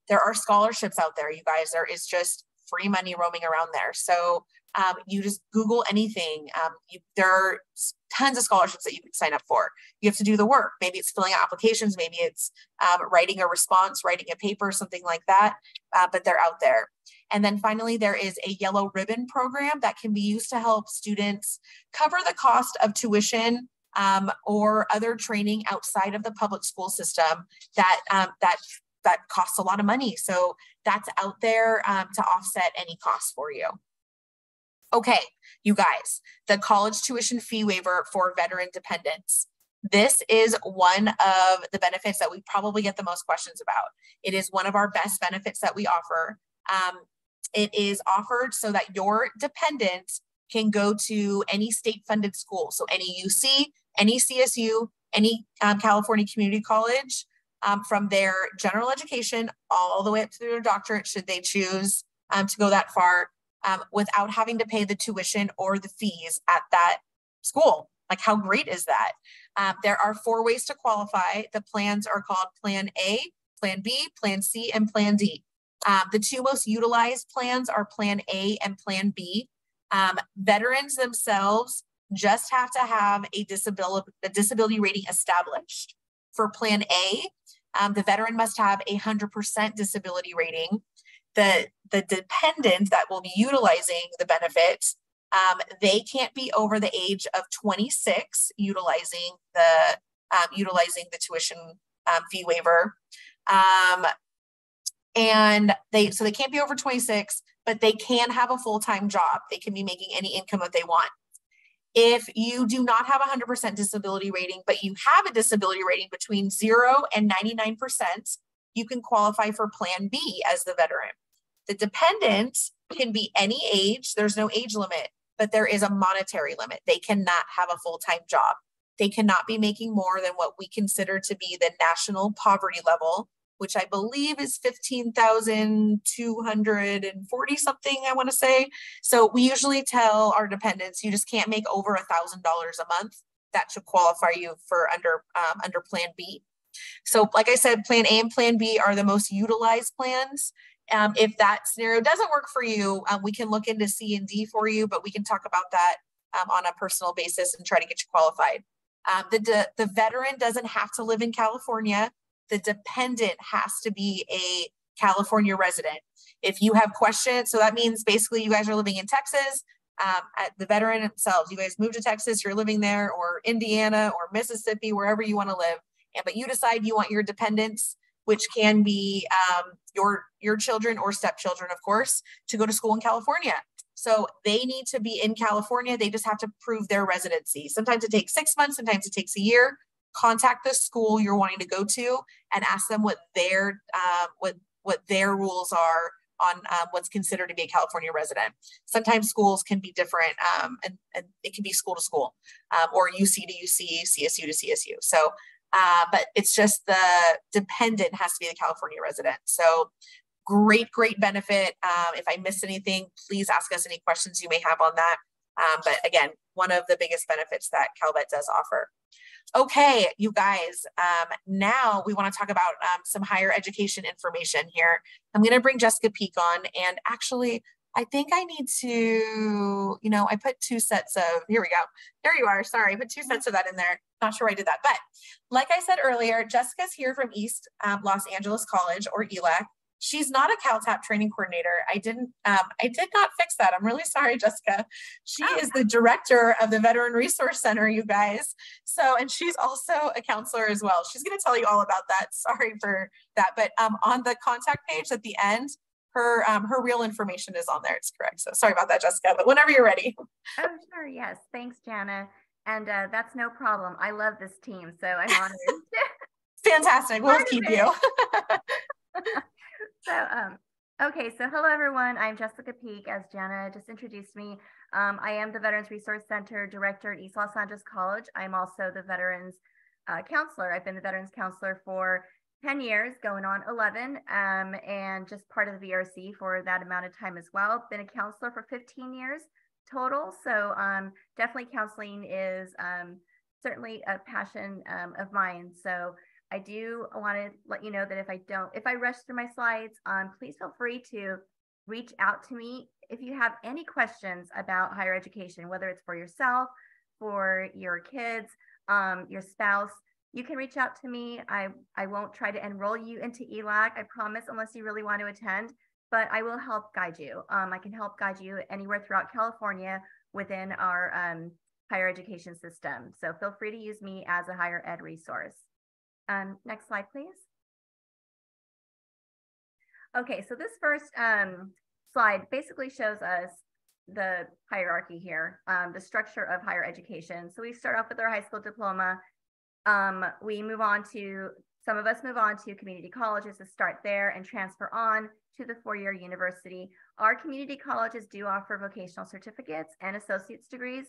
there are scholarships out there, you guys. There is just free money roaming around there. So um, you just Google anything. Um, you, there are tons of scholarships that you can sign up for. You have to do the work. Maybe it's filling out applications. Maybe it's um, writing a response, writing a paper, something like that. Uh, but they're out there. And then finally, there is a Yellow Ribbon program that can be used to help students cover the cost of tuition um, or other training outside of the public school system that, um, that, that costs a lot of money. So that's out there um, to offset any costs for you. Okay, you guys, the college tuition fee waiver for veteran dependents. This is one of the benefits that we probably get the most questions about. It is one of our best benefits that we offer. Um, it is offered so that your dependent can go to any state-funded school. So any U C, any C S U, any um, California community college, um, from their general education all the way up to their doctorate, should they choose um, to go that far, um, without having to pay the tuition or the fees at that school. Like, how great is that? Um, there are four ways to qualify. The plans are called Plan A, Plan B, Plan C, and Plan D. Um, the two most utilized plans are Plan A and Plan B. Um, veterans themselves just have to have a disability, a disability rating established. For Plan A, um, the veteran must have a one hundred percent disability rating. The, the dependent that will be utilizing the benefits, um, they can't be over the age of twenty-six utilizing the, um, utilizing the tuition um, fee waiver. Um, And they, so they can't be over twenty-six, but they can have a full-time job. They can be making any income that they want. If you do not have a one hundred percent disability rating, but you have a disability rating between zero and ninety-nine percent, you can qualify for Plan B as the veteran. The dependent can be any age. There's no age limit, but there is a monetary limit. They cannot have a full-time job. They cannot be making more than what we consider to be the national poverty level, which I believe is fifteen thousand two hundred forty something, I wanna say. So we usually tell our dependents, you just can't make over one thousand dollars a month. That should qualify you for under, um, under Plan B. So like I said, Plan A and Plan B are the most utilized plans. Um, if that scenario doesn't work for you, um, we can look into C and D for you, but we can talk about that um, on a personal basis and try to get you qualified. Um, the, de- the veteran doesn't have to live in California. The dependent has to be a California resident. If you have questions, so that means basically you guys are living in Texas, um, at the veteran themselves, you guys moved to Texas, you're living there, or Indiana or Mississippi, wherever you want to live. And but you decide you want your dependents, which can be um, your, your children or stepchildren, of course, to go to school in California. So they need to be in California. They just have to prove their residency. Sometimes it takes six months, sometimes it takes a year. Contact the school you're wanting to go to and ask them what their um, what what their rules are on um, what's considered to be a California resident. Sometimes schools can be different, um, and, and it can be school to school, um, or U C to U C, C S U to C S U. So, uh, but it's just the dependent has to be the California resident. So great, great benefit. Um, if I missed anything, please ask us any questions you may have on that. Um, but again, one of the biggest benefits that CalVet does offer. Okay, you guys, um, now we want to talk about um, some higher education information here. I'm going to bring Jessica Peake on, and actually, I think I need to, you know, I put two sets of, here we go. There you are. Sorry, I put two sets of that in there. Not sure why I did that. But like I said earlier, Jessica's here from East um, Los Angeles College, or ELAC. She's not a CalTAP training coordinator. I didn't, um, I did not fix that. I'm really sorry, Jessica. She oh. is the director of the Veteran Resource Center, you guys. So, and she's also a counselor as well. She's going to tell you all about that. Sorry for that. But um, on the contact page at the end, her um, her real information is on there. It's correct. So sorry about that, Jessica, but whenever you're ready. Oh, sure. Yes. Thanks, Jana. And uh, that's no problem. I love this team, so I'm honored. Fantastic. We'll keep you. So, um, okay. So hello, everyone. I'm Jessica Peake, as Jana just introduced me. Um, I am the Veterans Resource Center Director at East Los Angeles College. I'm also the Veterans uh, Counselor. I've been the Veterans Counselor for ten years, going on eleven, um, and just part of the V R C for that amount of time as well. Been a counselor for fifteen years total. So um, definitely counseling is um, certainly a passion um, of mine. So I do want to let you know that if I don't, if I rush through my slides, um, please feel free to reach out to me if you have any questions about higher education, whether it's for yourself, for your kids, um, your spouse. You can reach out to me. I, I won't try to enroll you into E LAC, I promise, unless you really want to attend, but I will help guide you. Um, I can help guide you anywhere throughout California within our um, higher education system. So feel free to use me as a higher ed resource. Um, next slide, please. Okay, so this first um, slide basically shows us the hierarchy here, um, the structure of higher education. So we start off with our high school diploma. Um, we move on to, some of us move on to community colleges to start there and transfer on to the four-year university. Our community colleges do offer vocational certificates and associate's degrees.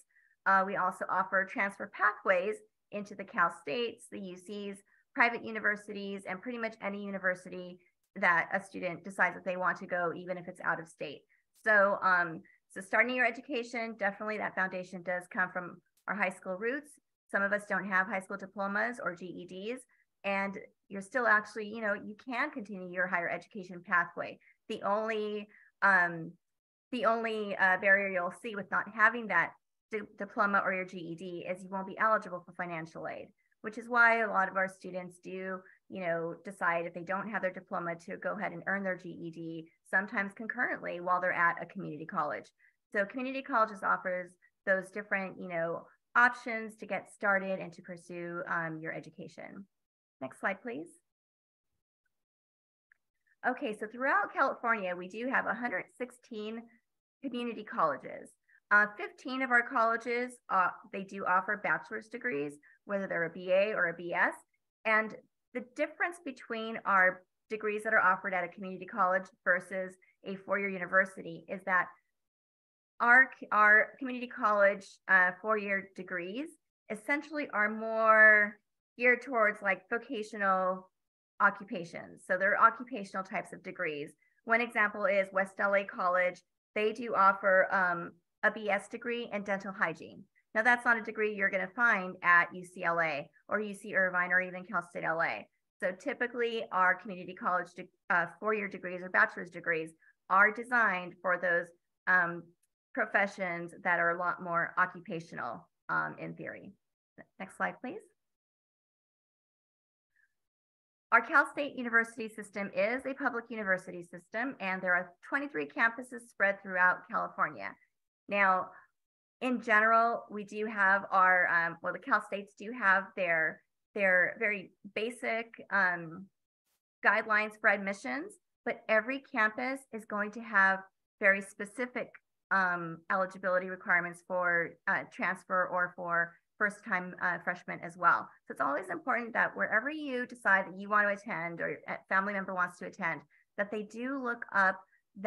Uh, we also offer transfer pathways into the Cal States, the U Cs, private universities, and pretty much any university that a student decides that they want to go, even if it's out of state. So, um, so starting your education, definitely that foundation does come from our high school roots. Some of us don't have high school diplomas or G E Ds, and you're still actually, you know, you can continue your higher education pathway. The only, um, the only uh, barrier you'll see with not having that di diploma or your G E D is you won't be eligible for financial aid, which is why a lot of our students do, you know, decide if they don't have their diploma to go ahead and earn their G E D, sometimes concurrently while they're at a community college. So community colleges offers those different, you know, options to get started and to pursue um, your education. Next slide, please. Okay, so throughout California, we do have one hundred sixteen community colleges. Uh, fifteen of our colleges, uh, they do offer bachelor's degrees, whether they're a B A or a B S. And the difference between our degrees that are offered at a community college versus a four-year university is that Our, our community college uh, four-year degrees essentially are more geared towards like vocational occupations. So they're occupational types of degrees. One example is West L A College. They do offer um, a B S degree in dental hygiene. Now that's not a degree you're gonna find at U C L A or U C Irvine or even Cal State L A. So typically our community college de uh, four-year degrees or bachelor's degrees are designed for those um, professions that are a lot more occupational um, in theory. Next slide, please. Our Cal State University system is a public university system, and there are twenty-three campuses spread throughout California. Now, in general, we do have our, um, well, the Cal States do have their, their very basic um, guidelines for admissions, but every campus is going to have very specific Um, eligibility requirements for uh, transfer or for first-time uh, freshmen as well. So it's always important that wherever you decide that you want to attend or a family member wants to attend, that they do look up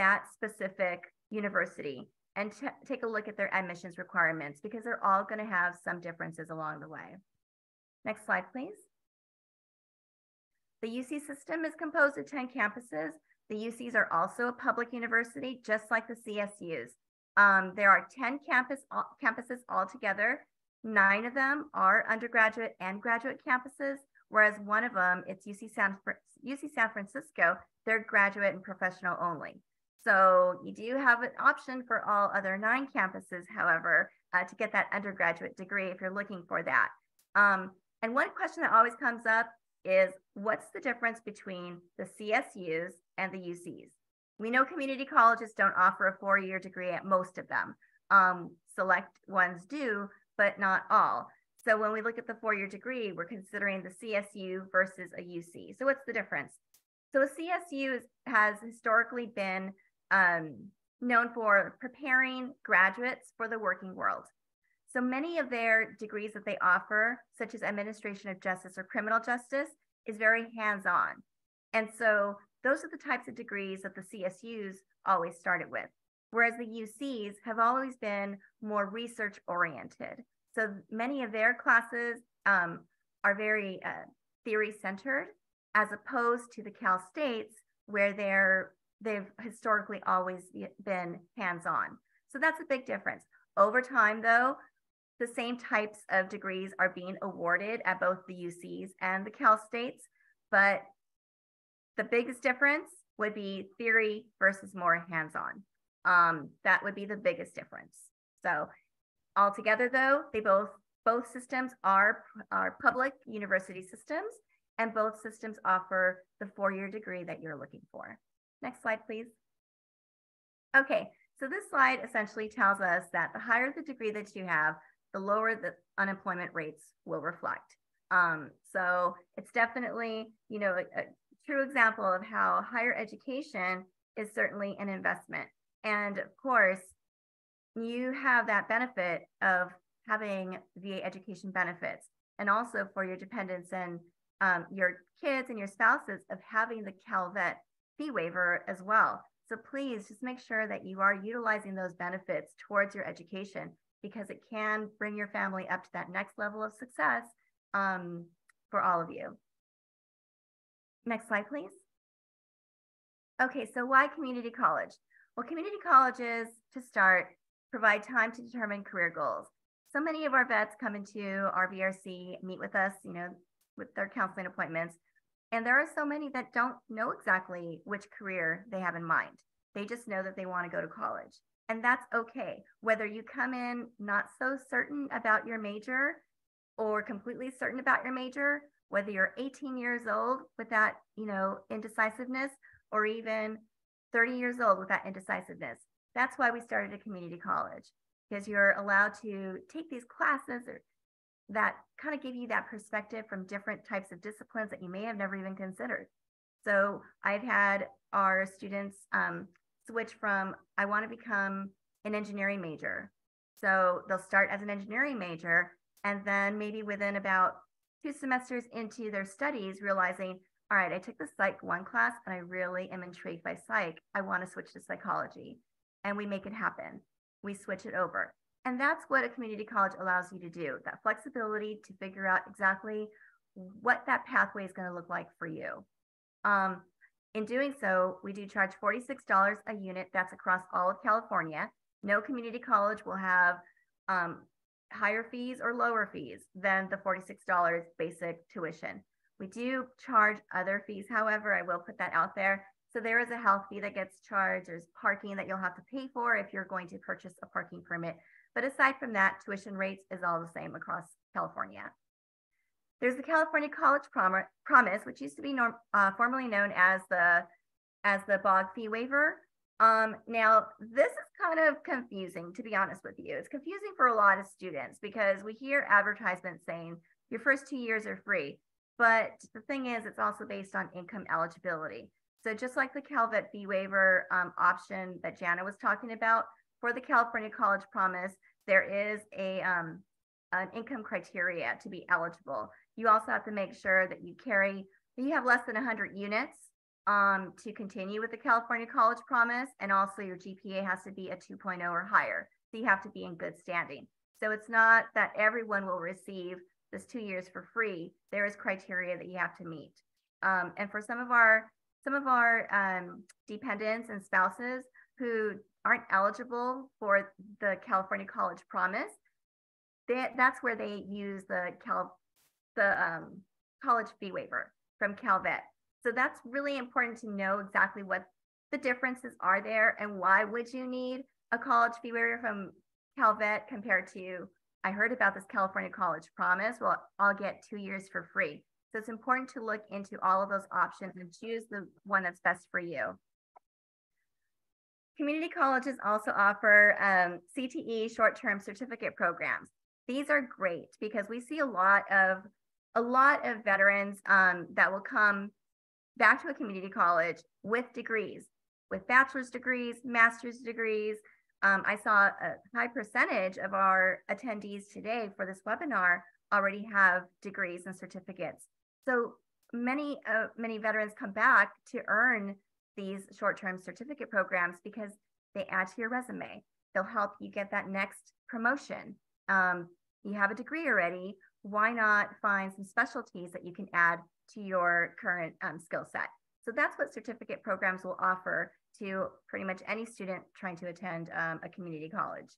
that specific university and take a look at their admissions requirements, because they're all going to have some differences along the way. Next slide, please. The U C system is composed of ten campuses. The U Cs are also a public university, just like the C S Us. Um, there are ten campus, all, campuses altogether. Nine of them are undergraduate and graduate campuses, whereas one of them, it's U C San, U C San Francisco, they're graduate and professional only. So you do have an option for all other nine campuses, however, uh, to get that undergraduate degree if you're looking for that. Um, and one question that always comes up is, what's the difference between the C S Us and the U Cs? We know community colleges don't offer a four-year degree at most of them. Um, select ones do, but not all. So when we look at the four-year degree, we're considering the C S U versus a U C. So what's the difference? So C S U has historically been um, known for preparing graduates for the working world. So many of their degrees that they offer, such as administration of justice or criminal justice, is very hands-on. And so those are the types of degrees that the C S Us always started with, whereas the U Cs have always been more research-oriented. So many of their classes um, are very uh, theory-centered, as opposed to the Cal States, where they're, they've historically always been hands-on. So that's a big difference. Over time, though, the same types of degrees are being awarded at both the U Cs and the Cal States, but the biggest difference would be theory versus more hands-on. Um, that would be the biggest difference. So altogether, though, they both, both systems are, are public university systems, and both systems offer the four-year degree that you're looking for. Next slide, please. Okay, so this slide essentially tells us that the higher the degree that you have, the lower the unemployment rates will reflect. Um, so it's definitely, you know, a, a true example of how higher education is certainly an investment. And of course, you have that benefit of having V A education benefits, and also for your dependents and um, your kids and your spouses of having the CalVet fee waiver as well. So please just make sure that you are utilizing those benefits towards your education, because it can bring your family up to that next level of success um, for all of you. Next slide, please. Okay, so why community college? Well, community colleges, to start, provide time to determine career goals. So many of our vets come into our V R C, meet with us, you know, with their counseling appointments, and there are so many that don't know exactly which career they have in mind. They just know that they want to go to college. And that's okay. Whether you come in not so certain about your major or completely certain about your major, whether you're eighteen years old with that, you know, indecisiveness, or even thirty years old with that indecisiveness. That's why we started a community college, because you're allowed to take these classes or that kind of give you that perspective from different types of disciplines that you may have never even considered. So I've had our students um, switch from, I want to become an engineering major. So they'll start as an engineering major, and then maybe within about two semesters into their studies, realizing, all right, I took the Psych one class and I really am intrigued by Psych. I want to switch to psychology. And we make it happen. We switch it over. And that's what a community college allows you to do, that flexibility to figure out exactly what that pathway is going to look like for you. Um, in doing so, we do charge forty-six dollars a unit. That's across all of California. No community college will have um, higher fees or lower fees than the forty-six dollars basic tuition. We do charge other fees, however, I will put that out there. So there is a health fee that gets charged. There's parking that you'll have to pay for if you're going to purchase a parking permit. But aside from that, tuition rates is all the same across California. There's the California College Promise, which used to be norm, uh, formerly known as the, as the B A H fee waiver. Um, now, this is kind of confusing, to be honest with you. It's confusing for a lot of students because we hear advertisements saying your first two years are free. But the thing is, it's also based on income eligibility. So just like the CalVet fee waiver um, option that Jana was talking about, for the California College Promise, there is a, um, an income criteria to be eligible. You also have to make sure that you carry, that you have less than one hundred units um, to continue with the California College Promise, and also your G P A has to be a two point oh or higher. So you have to be in good standing. So it's not that everyone will receive this two years for free. There is criteria that you have to meet. Um, and for some of our, some of our um, dependents and spouses who aren't eligible for the California College Promise, they, that's where they use the, Cal, the um, college fee waiver from CalVet. So that's really important to know exactly what the differences are there, and why would you need a college fee waiver from CalVet compared to, I heard about this California College Promise, well, I'll get two years for free. So it's important to look into all of those options and choose the one that's best for you. Community colleges also offer um, C T E short-term certificate programs. These are great because we see a lot of, a lot of veterans um, that will come, back to a community college with degrees, with bachelor's degrees, master's degrees. Um, I saw a high percentage of our attendees today for this webinar already have degrees and certificates. So many, uh, many veterans come back to earn these short-term certificate programs because they add to your resume. They'll help you get that next promotion. Um, you have a degree already, why not find some specialties that you can add to your current um, skill set? So that's what certificate programs will offer to pretty much any student trying to attend um, a community college.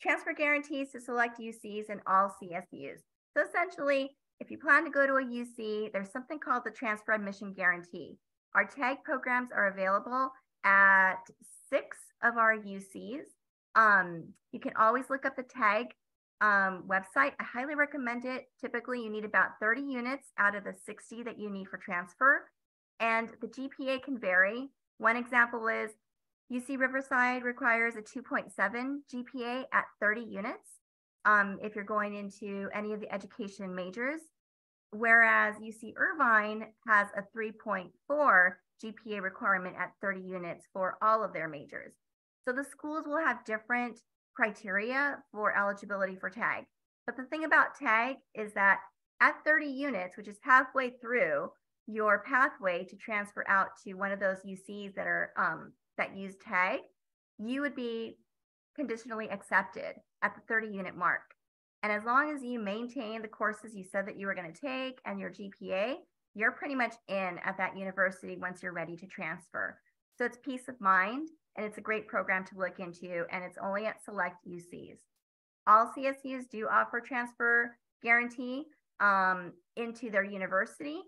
Transfer guarantees to select U Cs and all C S Us. So essentially, if you plan to go to a U C, there's something called the transfer admission guarantee. Our TAG programs are available at six of our U Cs. Um, you can always look up the TAG um, website. I highly recommend it. Typically, you need about thirty units out of the sixty that you need for transfer. And the G P A can vary. One example is U C Riverside requires a two point seven G P A at thirty units um, if you're going into any of the education majors, whereas U C Irvine has a three point four G P A requirement at thirty units for all of their majors. So the schools will have different criteria for eligibility for TAG. But the thing about TAG is that at thirty units, which is halfway through your pathway to transfer out to one of those U Cs that are um, that use TAG, you would be conditionally accepted at the thirty unit mark. And as long as you maintain the courses you said that you were going to take and your G P A, you're pretty much in at that university once you're ready to transfer. So it's peace of mind, and it's a great program to look into, and it's only at select U Cs. All C S Us do offer transfer guarantee um, into their university,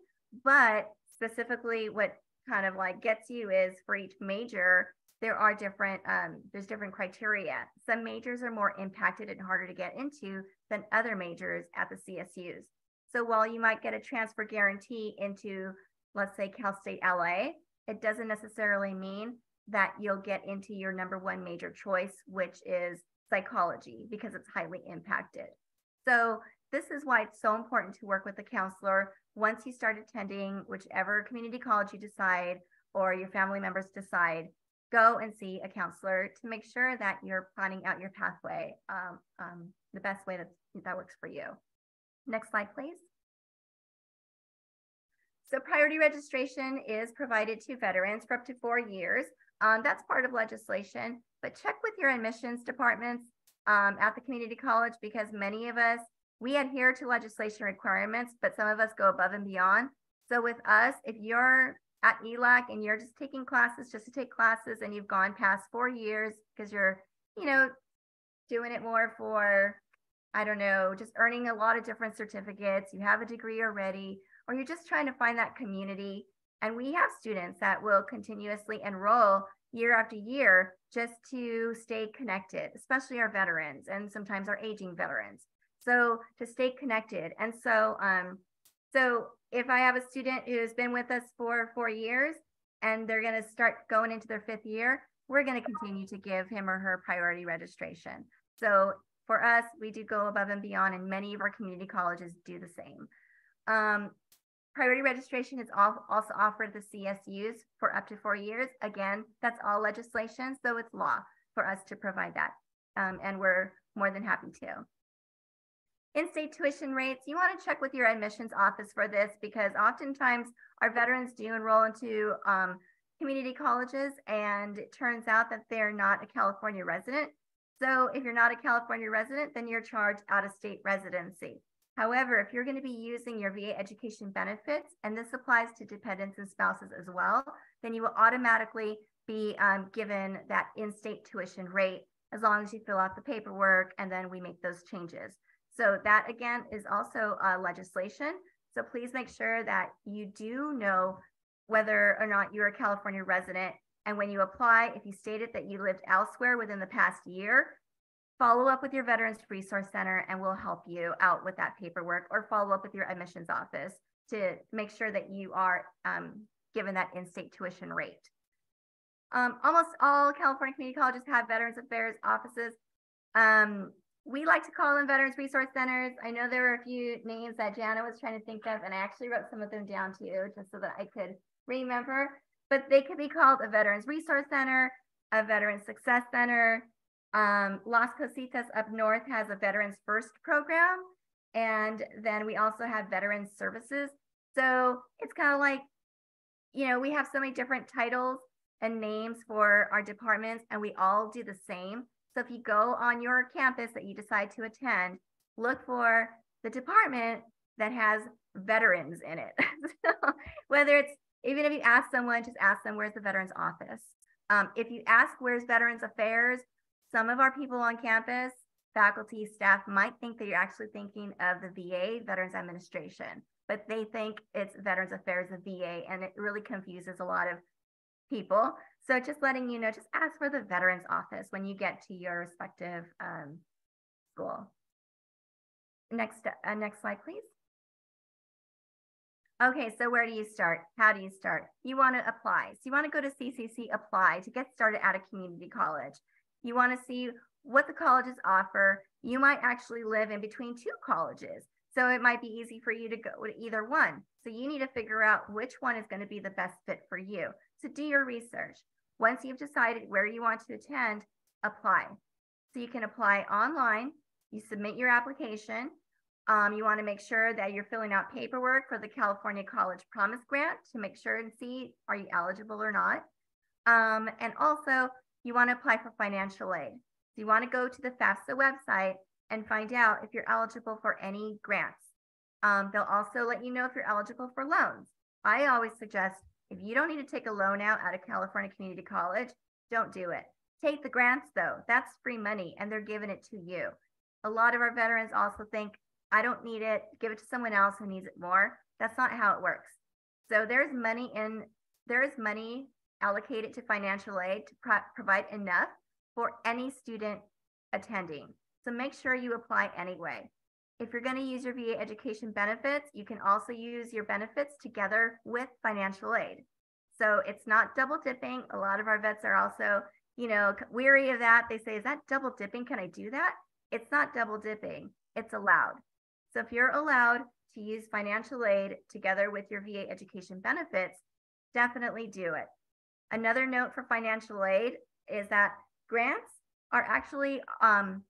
but specifically what kind of like gets you is for each major, there are different, um, there's different criteria. Some majors are more impacted and harder to get into than other majors at the C S Us. So while you might get a transfer guarantee into, let's say, Cal State L A, it doesn't necessarily mean that you'll get into your number one major choice, which is psychology, because it's highly impacted. So this is why it's so important to work with a counselor once you start attending whichever community college you decide or your family members decide. Go and see a counselor to make sure that you're planning out your pathway um, um, the best way that, that works for you. Next slide, please. So priority registration is provided to veterans for up to four years. Um, that's part of legislation, but check with your admissions departments um, at the community college, because many of us, we adhere to legislation requirements, but some of us go above and beyond. So with us, if you're at ELAC and you're just taking classes just to take classes and you've gone past four years because you're, you know, doing it more for, I don't know, just earning a lot of different certificates, you have a degree already, or you're just trying to find that community. And we have students that will continuously enroll year after year just to stay connected, especially our veterans and sometimes our aging veterans. So to stay connected. And so, um, so if I have a student who's been with us for four years and they're going to start going into their fifth year, we're going to continue to give him or her priority registration. So for us, we do go above and beyond, and many of our community colleges do the same. Um, priority registration is also offered at the C S Us for up to four years. Again, that's all legislation, so it's law for us to provide that, um, and we're more than happy to. In-state tuition rates, you want to check with your admissions office for this, because oftentimes our veterans do enroll into um, community colleges, and it turns out that they're not a California resident. So if you're not a California resident, then you're charged out-of-state residency. However, if you're going to be using your V A education benefits, and this applies to dependents and spouses as well, then you will automatically be um, given that in-state tuition rate as long as you fill out the paperwork, and then we make those changes. So that, again, is also uh, legislation. So please make sure that you do know whether or not you're a California resident. And when you apply, if you stated that you lived elsewhere within the past year, follow up with your Veterans Resource Center and we'll help you out with that paperwork, or follow up with your admissions office to make sure that you are um, given that in-state tuition rate. Um, almost all California community colleges have Veterans Affairs offices. Um, we like to call them Veterans Resource Centers. I know there were a few names that Jana was trying to think of, and I actually wrote some of them down too, just so that I could remember. But they could be called a Veterans Resource Center, a Veteran Success Center. Um, Las Cositas up north has a Veterans First program. And then we also have Veterans Services. So it's kind of like, you know, we have so many different titles and names for our departments, and we all do the same. So if you go on your campus that you decide to attend, look for the department that has veterans in it. So whether it's, even if you ask someone, just ask them, where's the veterans office? Um, if you ask, where's Veterans Affairs? Some of our people on campus, faculty, staff might think that you're actually thinking of the V A, Veterans Administration, but they think it's Veterans Affairs, the V A, and it really confuses a lot of people. So just letting you know, just ask for the Veterans Office when you get to your respective um, school. Next, uh, next slide, please. Okay, so where do you start? How do you start? You want to apply. So you want to go to C C C Apply to get started at a community college. You want to see what the colleges offer. You might actually live in between two colleges, so it might be easy for you to go to either one. So you need to figure out which one is going to be the best fit for you. So do your research. Once you've decided where you want to attend, apply. So you can apply online. You submit your application. Um, you want to make sure that you're filling out paperwork for the California College Promise grant to make sure and see, are you eligible or not? Um, and also you want to apply for financial aid. So you want to go to the FAFSA website and find out if you're eligible for any grants. Um, they'll also let you know if you're eligible for loans. I always suggest if you don't need to take a loan out at a California community college, don't do it. Take the grants though, that's free money and they're giving it to you. A lot of our veterans also think, I don't need it, give it to someone else who needs it more. That's not how it works. So there's money in, there's money allocated to financial aid to pro provide enough for any student attending. So make sure you apply anyway. If you're gonna use your V A education benefits, you can also use your benefits together with financial aid. So it's not double dipping. A lot of our vets are also, you know, weary of that. They say, is that double dipping? Can I do that? It's not double dipping, it's allowed. So if you're allowed to use financial aid together with your V A education benefits, definitely do it. Another note for financial aid is that grants are actually um,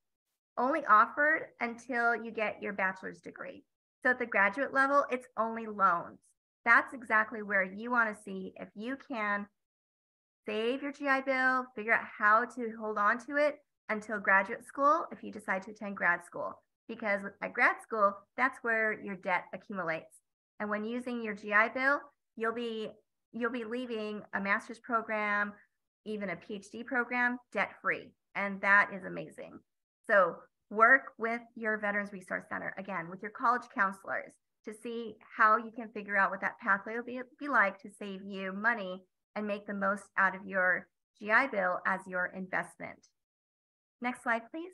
only offered until you get your bachelor's degree. So at the graduate level, it's only loans. That's exactly where you want to see if you can save your G I Bill, figure out how to hold on to it until graduate school if you decide to attend grad school. Because at grad school, that's where your debt accumulates. And when using your G I Bill, you'll be, you'll be leaving a master's program, even a PhD program, debt-free. And that is amazing. So work with your Veterans Resource Center, again, with your college counselors to see how you can figure out what that pathway will be, be like to save you money and make the most out of your G I Bill as your investment. Next slide, please.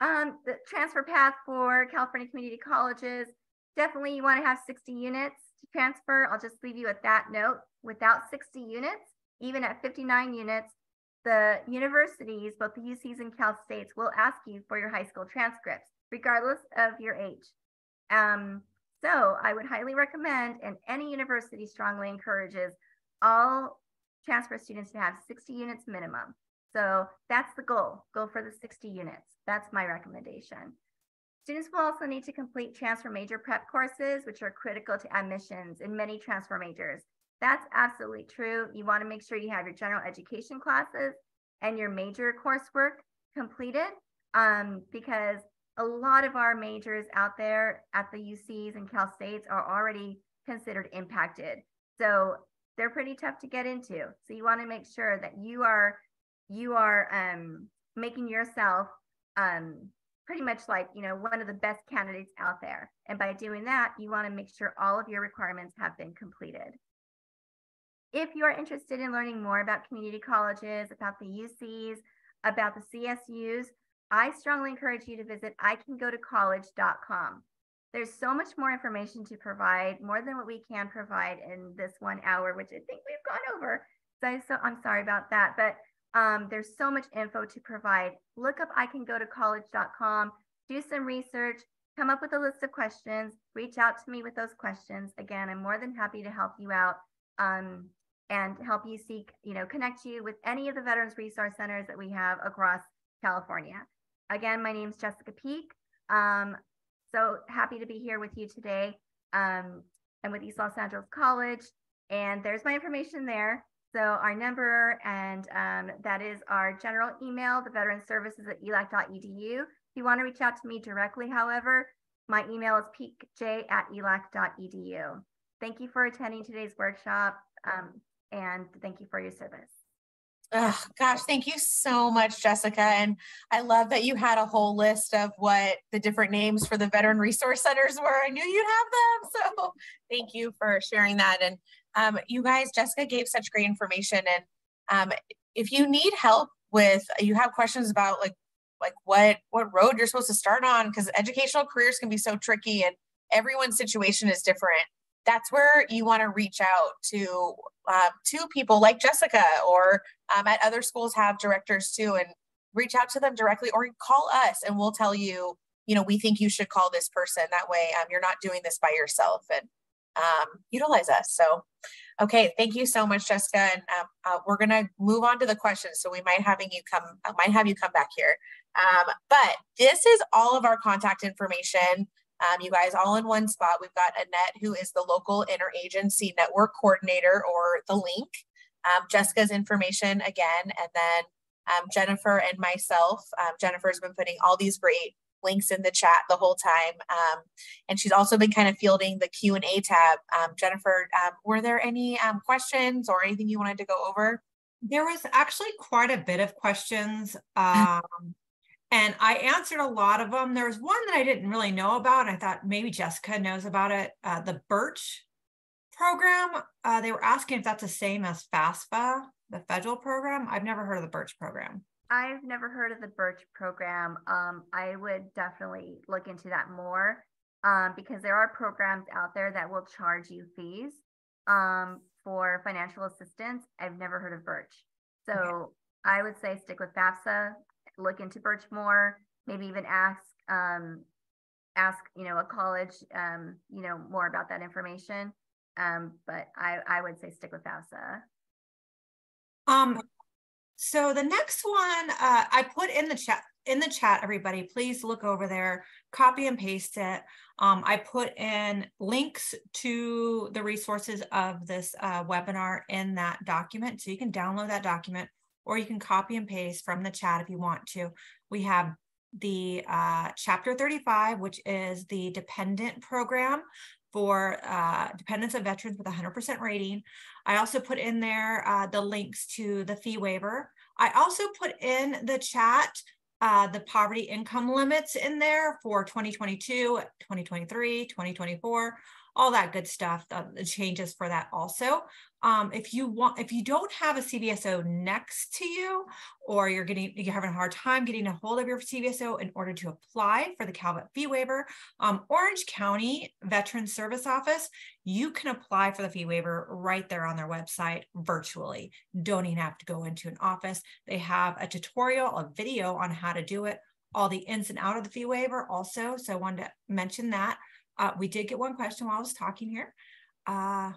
Um, the transfer path for California community colleges, definitely you want to have sixty units to transfer. I'll just leave you at that note. Without sixty units, even at fifty-nine units, the universities, both the U Cs and Cal States, will ask you for your high school transcripts, regardless of your age. Um, so I would highly recommend, and any university strongly encourages all transfer students to have sixty units minimum. So that's the goal, go for the sixty units. That's my recommendation. Students will also need to complete transfer major prep courses, which are critical to admissions in many transfer majors. That's absolutely true. You want to make sure you have your general education classes and your major coursework completed, um, because a lot of our majors out there at the U Cs and Cal States are already considered impacted. So they're pretty tough to get into. So you want to make sure that you are, you are um, making yourself um, pretty much like, you know, one of the best candidates out there. And by doing that, you want to make sure all of your requirements have been completed. If you are interested in learning more about community colleges, about the U Cs, about the C S Us, I strongly encourage you to visit I can go to college dot com. There's so much more information to provide, more than what we can provide in this one hour, which I think we've gone over. So, so I'm sorry about that, but Um, there's so much info to provide. Look up I can go to college dot com, do some research, come up with a list of questions, reach out to me with those questions. Again, I'm more than happy to help you out um, and help you seek, you know, connect you with any of the Veterans Resource Centers that we have across California. Again, my name's Jessica Peake. Um, so happy to be here with you today. Um, I'm with East Los Angeles College, and there's my information there. So our number, and um, that is our general email, the veteran services at E L A C dot E D U. If you want to reach out to me directly, however, my email is peakj at E L A C dot E D U. Thank you for attending today's workshop, um, and thank you for your service. Oh, gosh, thank you so much, Jessica. And I love that you had a whole list of what the different names for the Veteran Resource Centers were. I knew you'd have them. So thank you for sharing that. And um, you guys, Jessica gave such great information. And um, if you need help with, you have questions about like, like what, what road you're supposed to start on, because educational careers can be so tricky and everyone's situation is different. That's where you want to reach out to uh, to people like Jessica, or um, at other schools have directors too, and reach out to them directly, or call us and we'll tell you, you know, we think you should call this person. That way um, you're not doing this by yourself, and um, utilize us. So, okay. Thank you so much, Jessica. And um, uh, we're going to move on to the questions. So we might having you come, I might have you come back here. Um, but this is all of our contact information. Um, you guys, all in one spot. We've got Annette, who is the local interagency network coordinator, or the link, um, Jessica's information again, and then um, Jennifer and myself. Um, Jennifer's been putting all these great links in the chat the whole time. Um, and she's also been kind of fielding the Q and A tab. Um, Jennifer, um, were there any um, questions or anything you wanted to go over? There was actually quite a bit of questions. Um, And I answered a lot of them. There was one that I didn't really know about. I thought maybe Jessica knows about it. Uh, the BIRCH program, uh, they were asking if that's the same as FAFSA, the federal program. I've never heard of the BIRCH program. I've never heard of the BIRCH program. Um, I would definitely look into that more um, because there are programs out there that will charge you fees um, for financial assistance. I've never heard of BIRCH. So okay. I would say stick with FAFSA. Look into BIRCH more, maybe even ask, um, ask, you know, a college, um, you know, more about that information. Um, but I, I would say stick with FAFSA. Um, so the next one, uh, I put in the chat, in the chat, everybody, please look over there, copy and paste it. Um, I put in links to the resources of this uh, webinar in that document. So you can download that document, or you can copy and paste from the chat if you want to. We have the uh, Chapter thirty-five, which is the dependent program for uh, dependents of veterans with one hundred percent rating. I also put in there uh, the links to the fee waiver. I also put in the chat uh, the poverty income limits in there for twenty twenty-two, twenty twenty-three, twenty twenty-four, all that good stuff, the changes for that also. Um, if you want, if you don't have a C V S O next to you, or you're getting, you're having a hard time getting a hold of your C V S O in order to apply for the Calvet fee waiver, um, Orange County Veterans Service Office, you can apply for the fee waiver right there on their website virtually. Don't even have to go into an office. They have a tutorial, a video on how to do it, all the ins and out of the fee waiver also. So I wanted to mention that. Uh, we did get one question while I was talking here. Uh,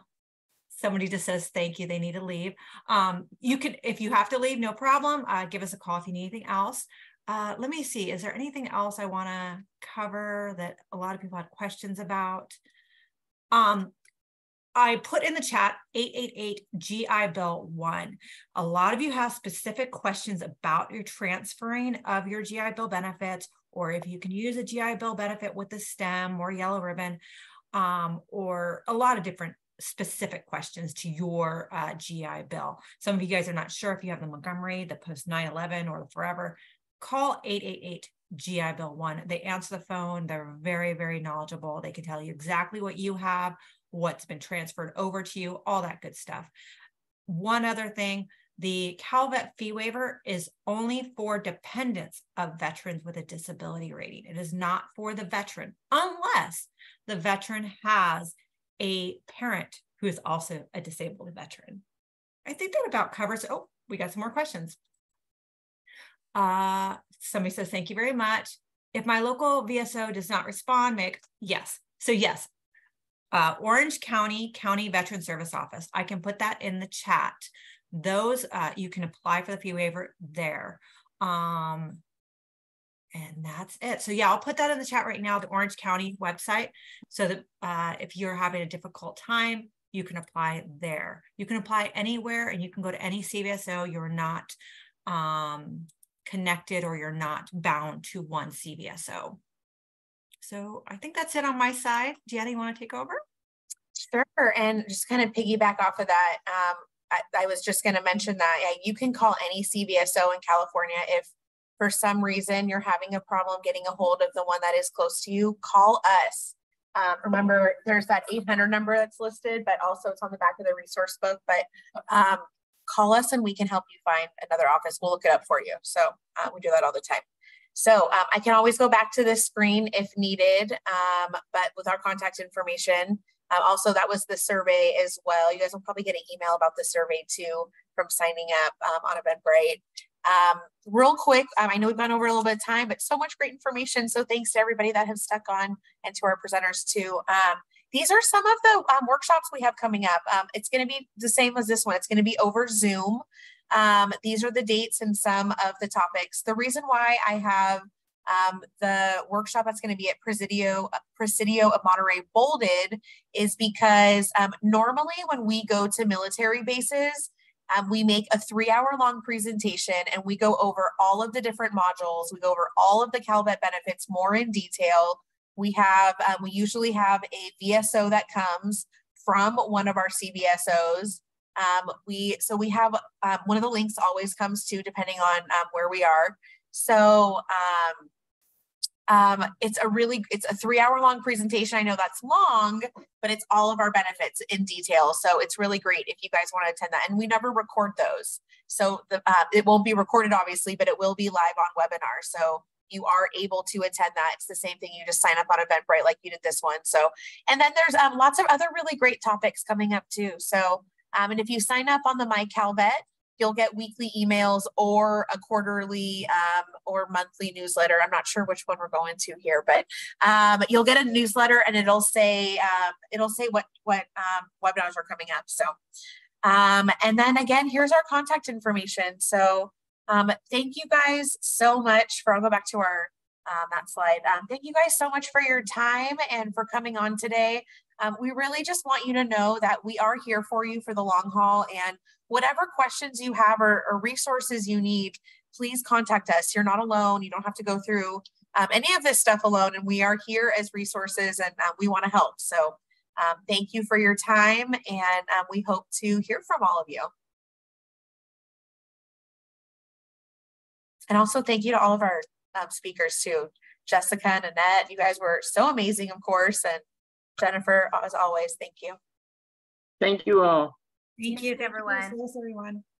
Somebody just says, thank you, they need to leave. Um, you can, if you have to leave, no problem. Uh, give us a call if you need anything else. Uh, let me see, is there anything else I wanna cover that a lot of people had questions about? Um, I put in the chat eight eight eight G I Bill one. A lot of you have specific questions about your transferring of your G I Bill benefits, or if you can use a G I Bill benefit with the STEM or Yellow Ribbon, um, or a lot of different specific questions to your uh, G I Bill. Some of you guys are not sure if you have the Montgomery, the post nine eleven, or the Forever. Call eight eight eight G I Bill one. They answer the phone. They're very, very knowledgeable. They can tell you exactly what you have, what's been transferred over to you, all that good stuff. One other thing, the Calvet fee waiver is only for dependents of veterans with a disability rating. It is not for the veteran, unless the veteran has a parent who is also a disabled veteran. I think that about covers, oh, we got some more questions. Uh, somebody says, thank you very much. If my local V S O does not respond, make yes. So yes, uh, Orange County County Veteran Service Office. I can put that in the chat. Those, uh, you can apply for the fee waiver there. Um, and that's it. So yeah, I'll put that in the chat right now, the Orange County website. So that uh, if you're having a difficult time, you can apply there. You can apply anywhere and you can go to any C V S O. You're not um, connected or you're not bound to one C V S O. So I think that's it on my side. Jana, you want to take over? Sure. And just kind of piggyback off of that. Um, I, I was just going to mention that yeah, you can call any C V S O in California. If for some reason you're having a problem getting a hold of the one that is close to you, call us. Um, remember, there's that eight hundred number that's listed, but also it's on the back of the resource book. But um, call us and we can help you find another office. We'll look it up for you. So uh, we do that all the time. So um, I can always go back to this screen if needed, um, but with our contact information. Um, also, that was the survey as well. You guys will probably get an email about the survey too from signing up um, on Eventbrite. Um, real quick, um, I know we've gone over a little bit of time, but so much great information. So thanks to everybody that has stuck on and to our presenters too. Um, these are some of the um, workshops we have coming up. Um, it's going to be the same as this one. It's going to be over Zoom. Um, these are the dates and some of the topics. The reason why I have um, the workshop that's going to be at Presidio, Presidio of Monterey bolded is because um, normally when we go to military bases, Um, we make a three hour long presentation and we go over all of the different modules. We go over all of the CalVet benefits more in detail. We have, um, we usually have a V S O that comes from one of our C V S Os. Um, we, so we have, um, one of the links always comes to depending on um, where we are. So um, Um, it's a really, it's a three hour long presentation. I know that's long, but it's all of our benefits in detail. So it's really great if you guys want to attend that. And we never record those. So the, uh, it won't be recorded obviously, but it will be live on webinar. So you are able to attend that. It's the same thing. You just sign up on Eventbrite like you did this one. So, and then there's um, lots of other really great topics coming up too. So, um, and if you sign up on the MyCalVet, you'll get weekly emails or a quarterly um, or monthly newsletter. I'm not sure which one we're going to here, but um, you'll get a newsletter and it'll say um, it'll say what what um, webinars are coming up. So, um, and then again, here's our contact information. So, um, thank you guys so much for. I'll go back to our um, that slide. Um, thank you guys so much for your time and for coming on today. Um, we really just want you to know that we are here for you for the long haul, and whatever questions you have or, or resources you need, please contact us. You're not alone. You don't have to go through um, any of this stuff alone, and we are here as resources, and uh, we want to help. So um, thank you for your time, and um, we hope to hear from all of you. And also thank you to all of our um, speakers too, Jessica and Annette. You guys were so amazing, of course, and Jennifer, as always, thank you. Thank you all. Thank you, everyone. Thanks, everyone.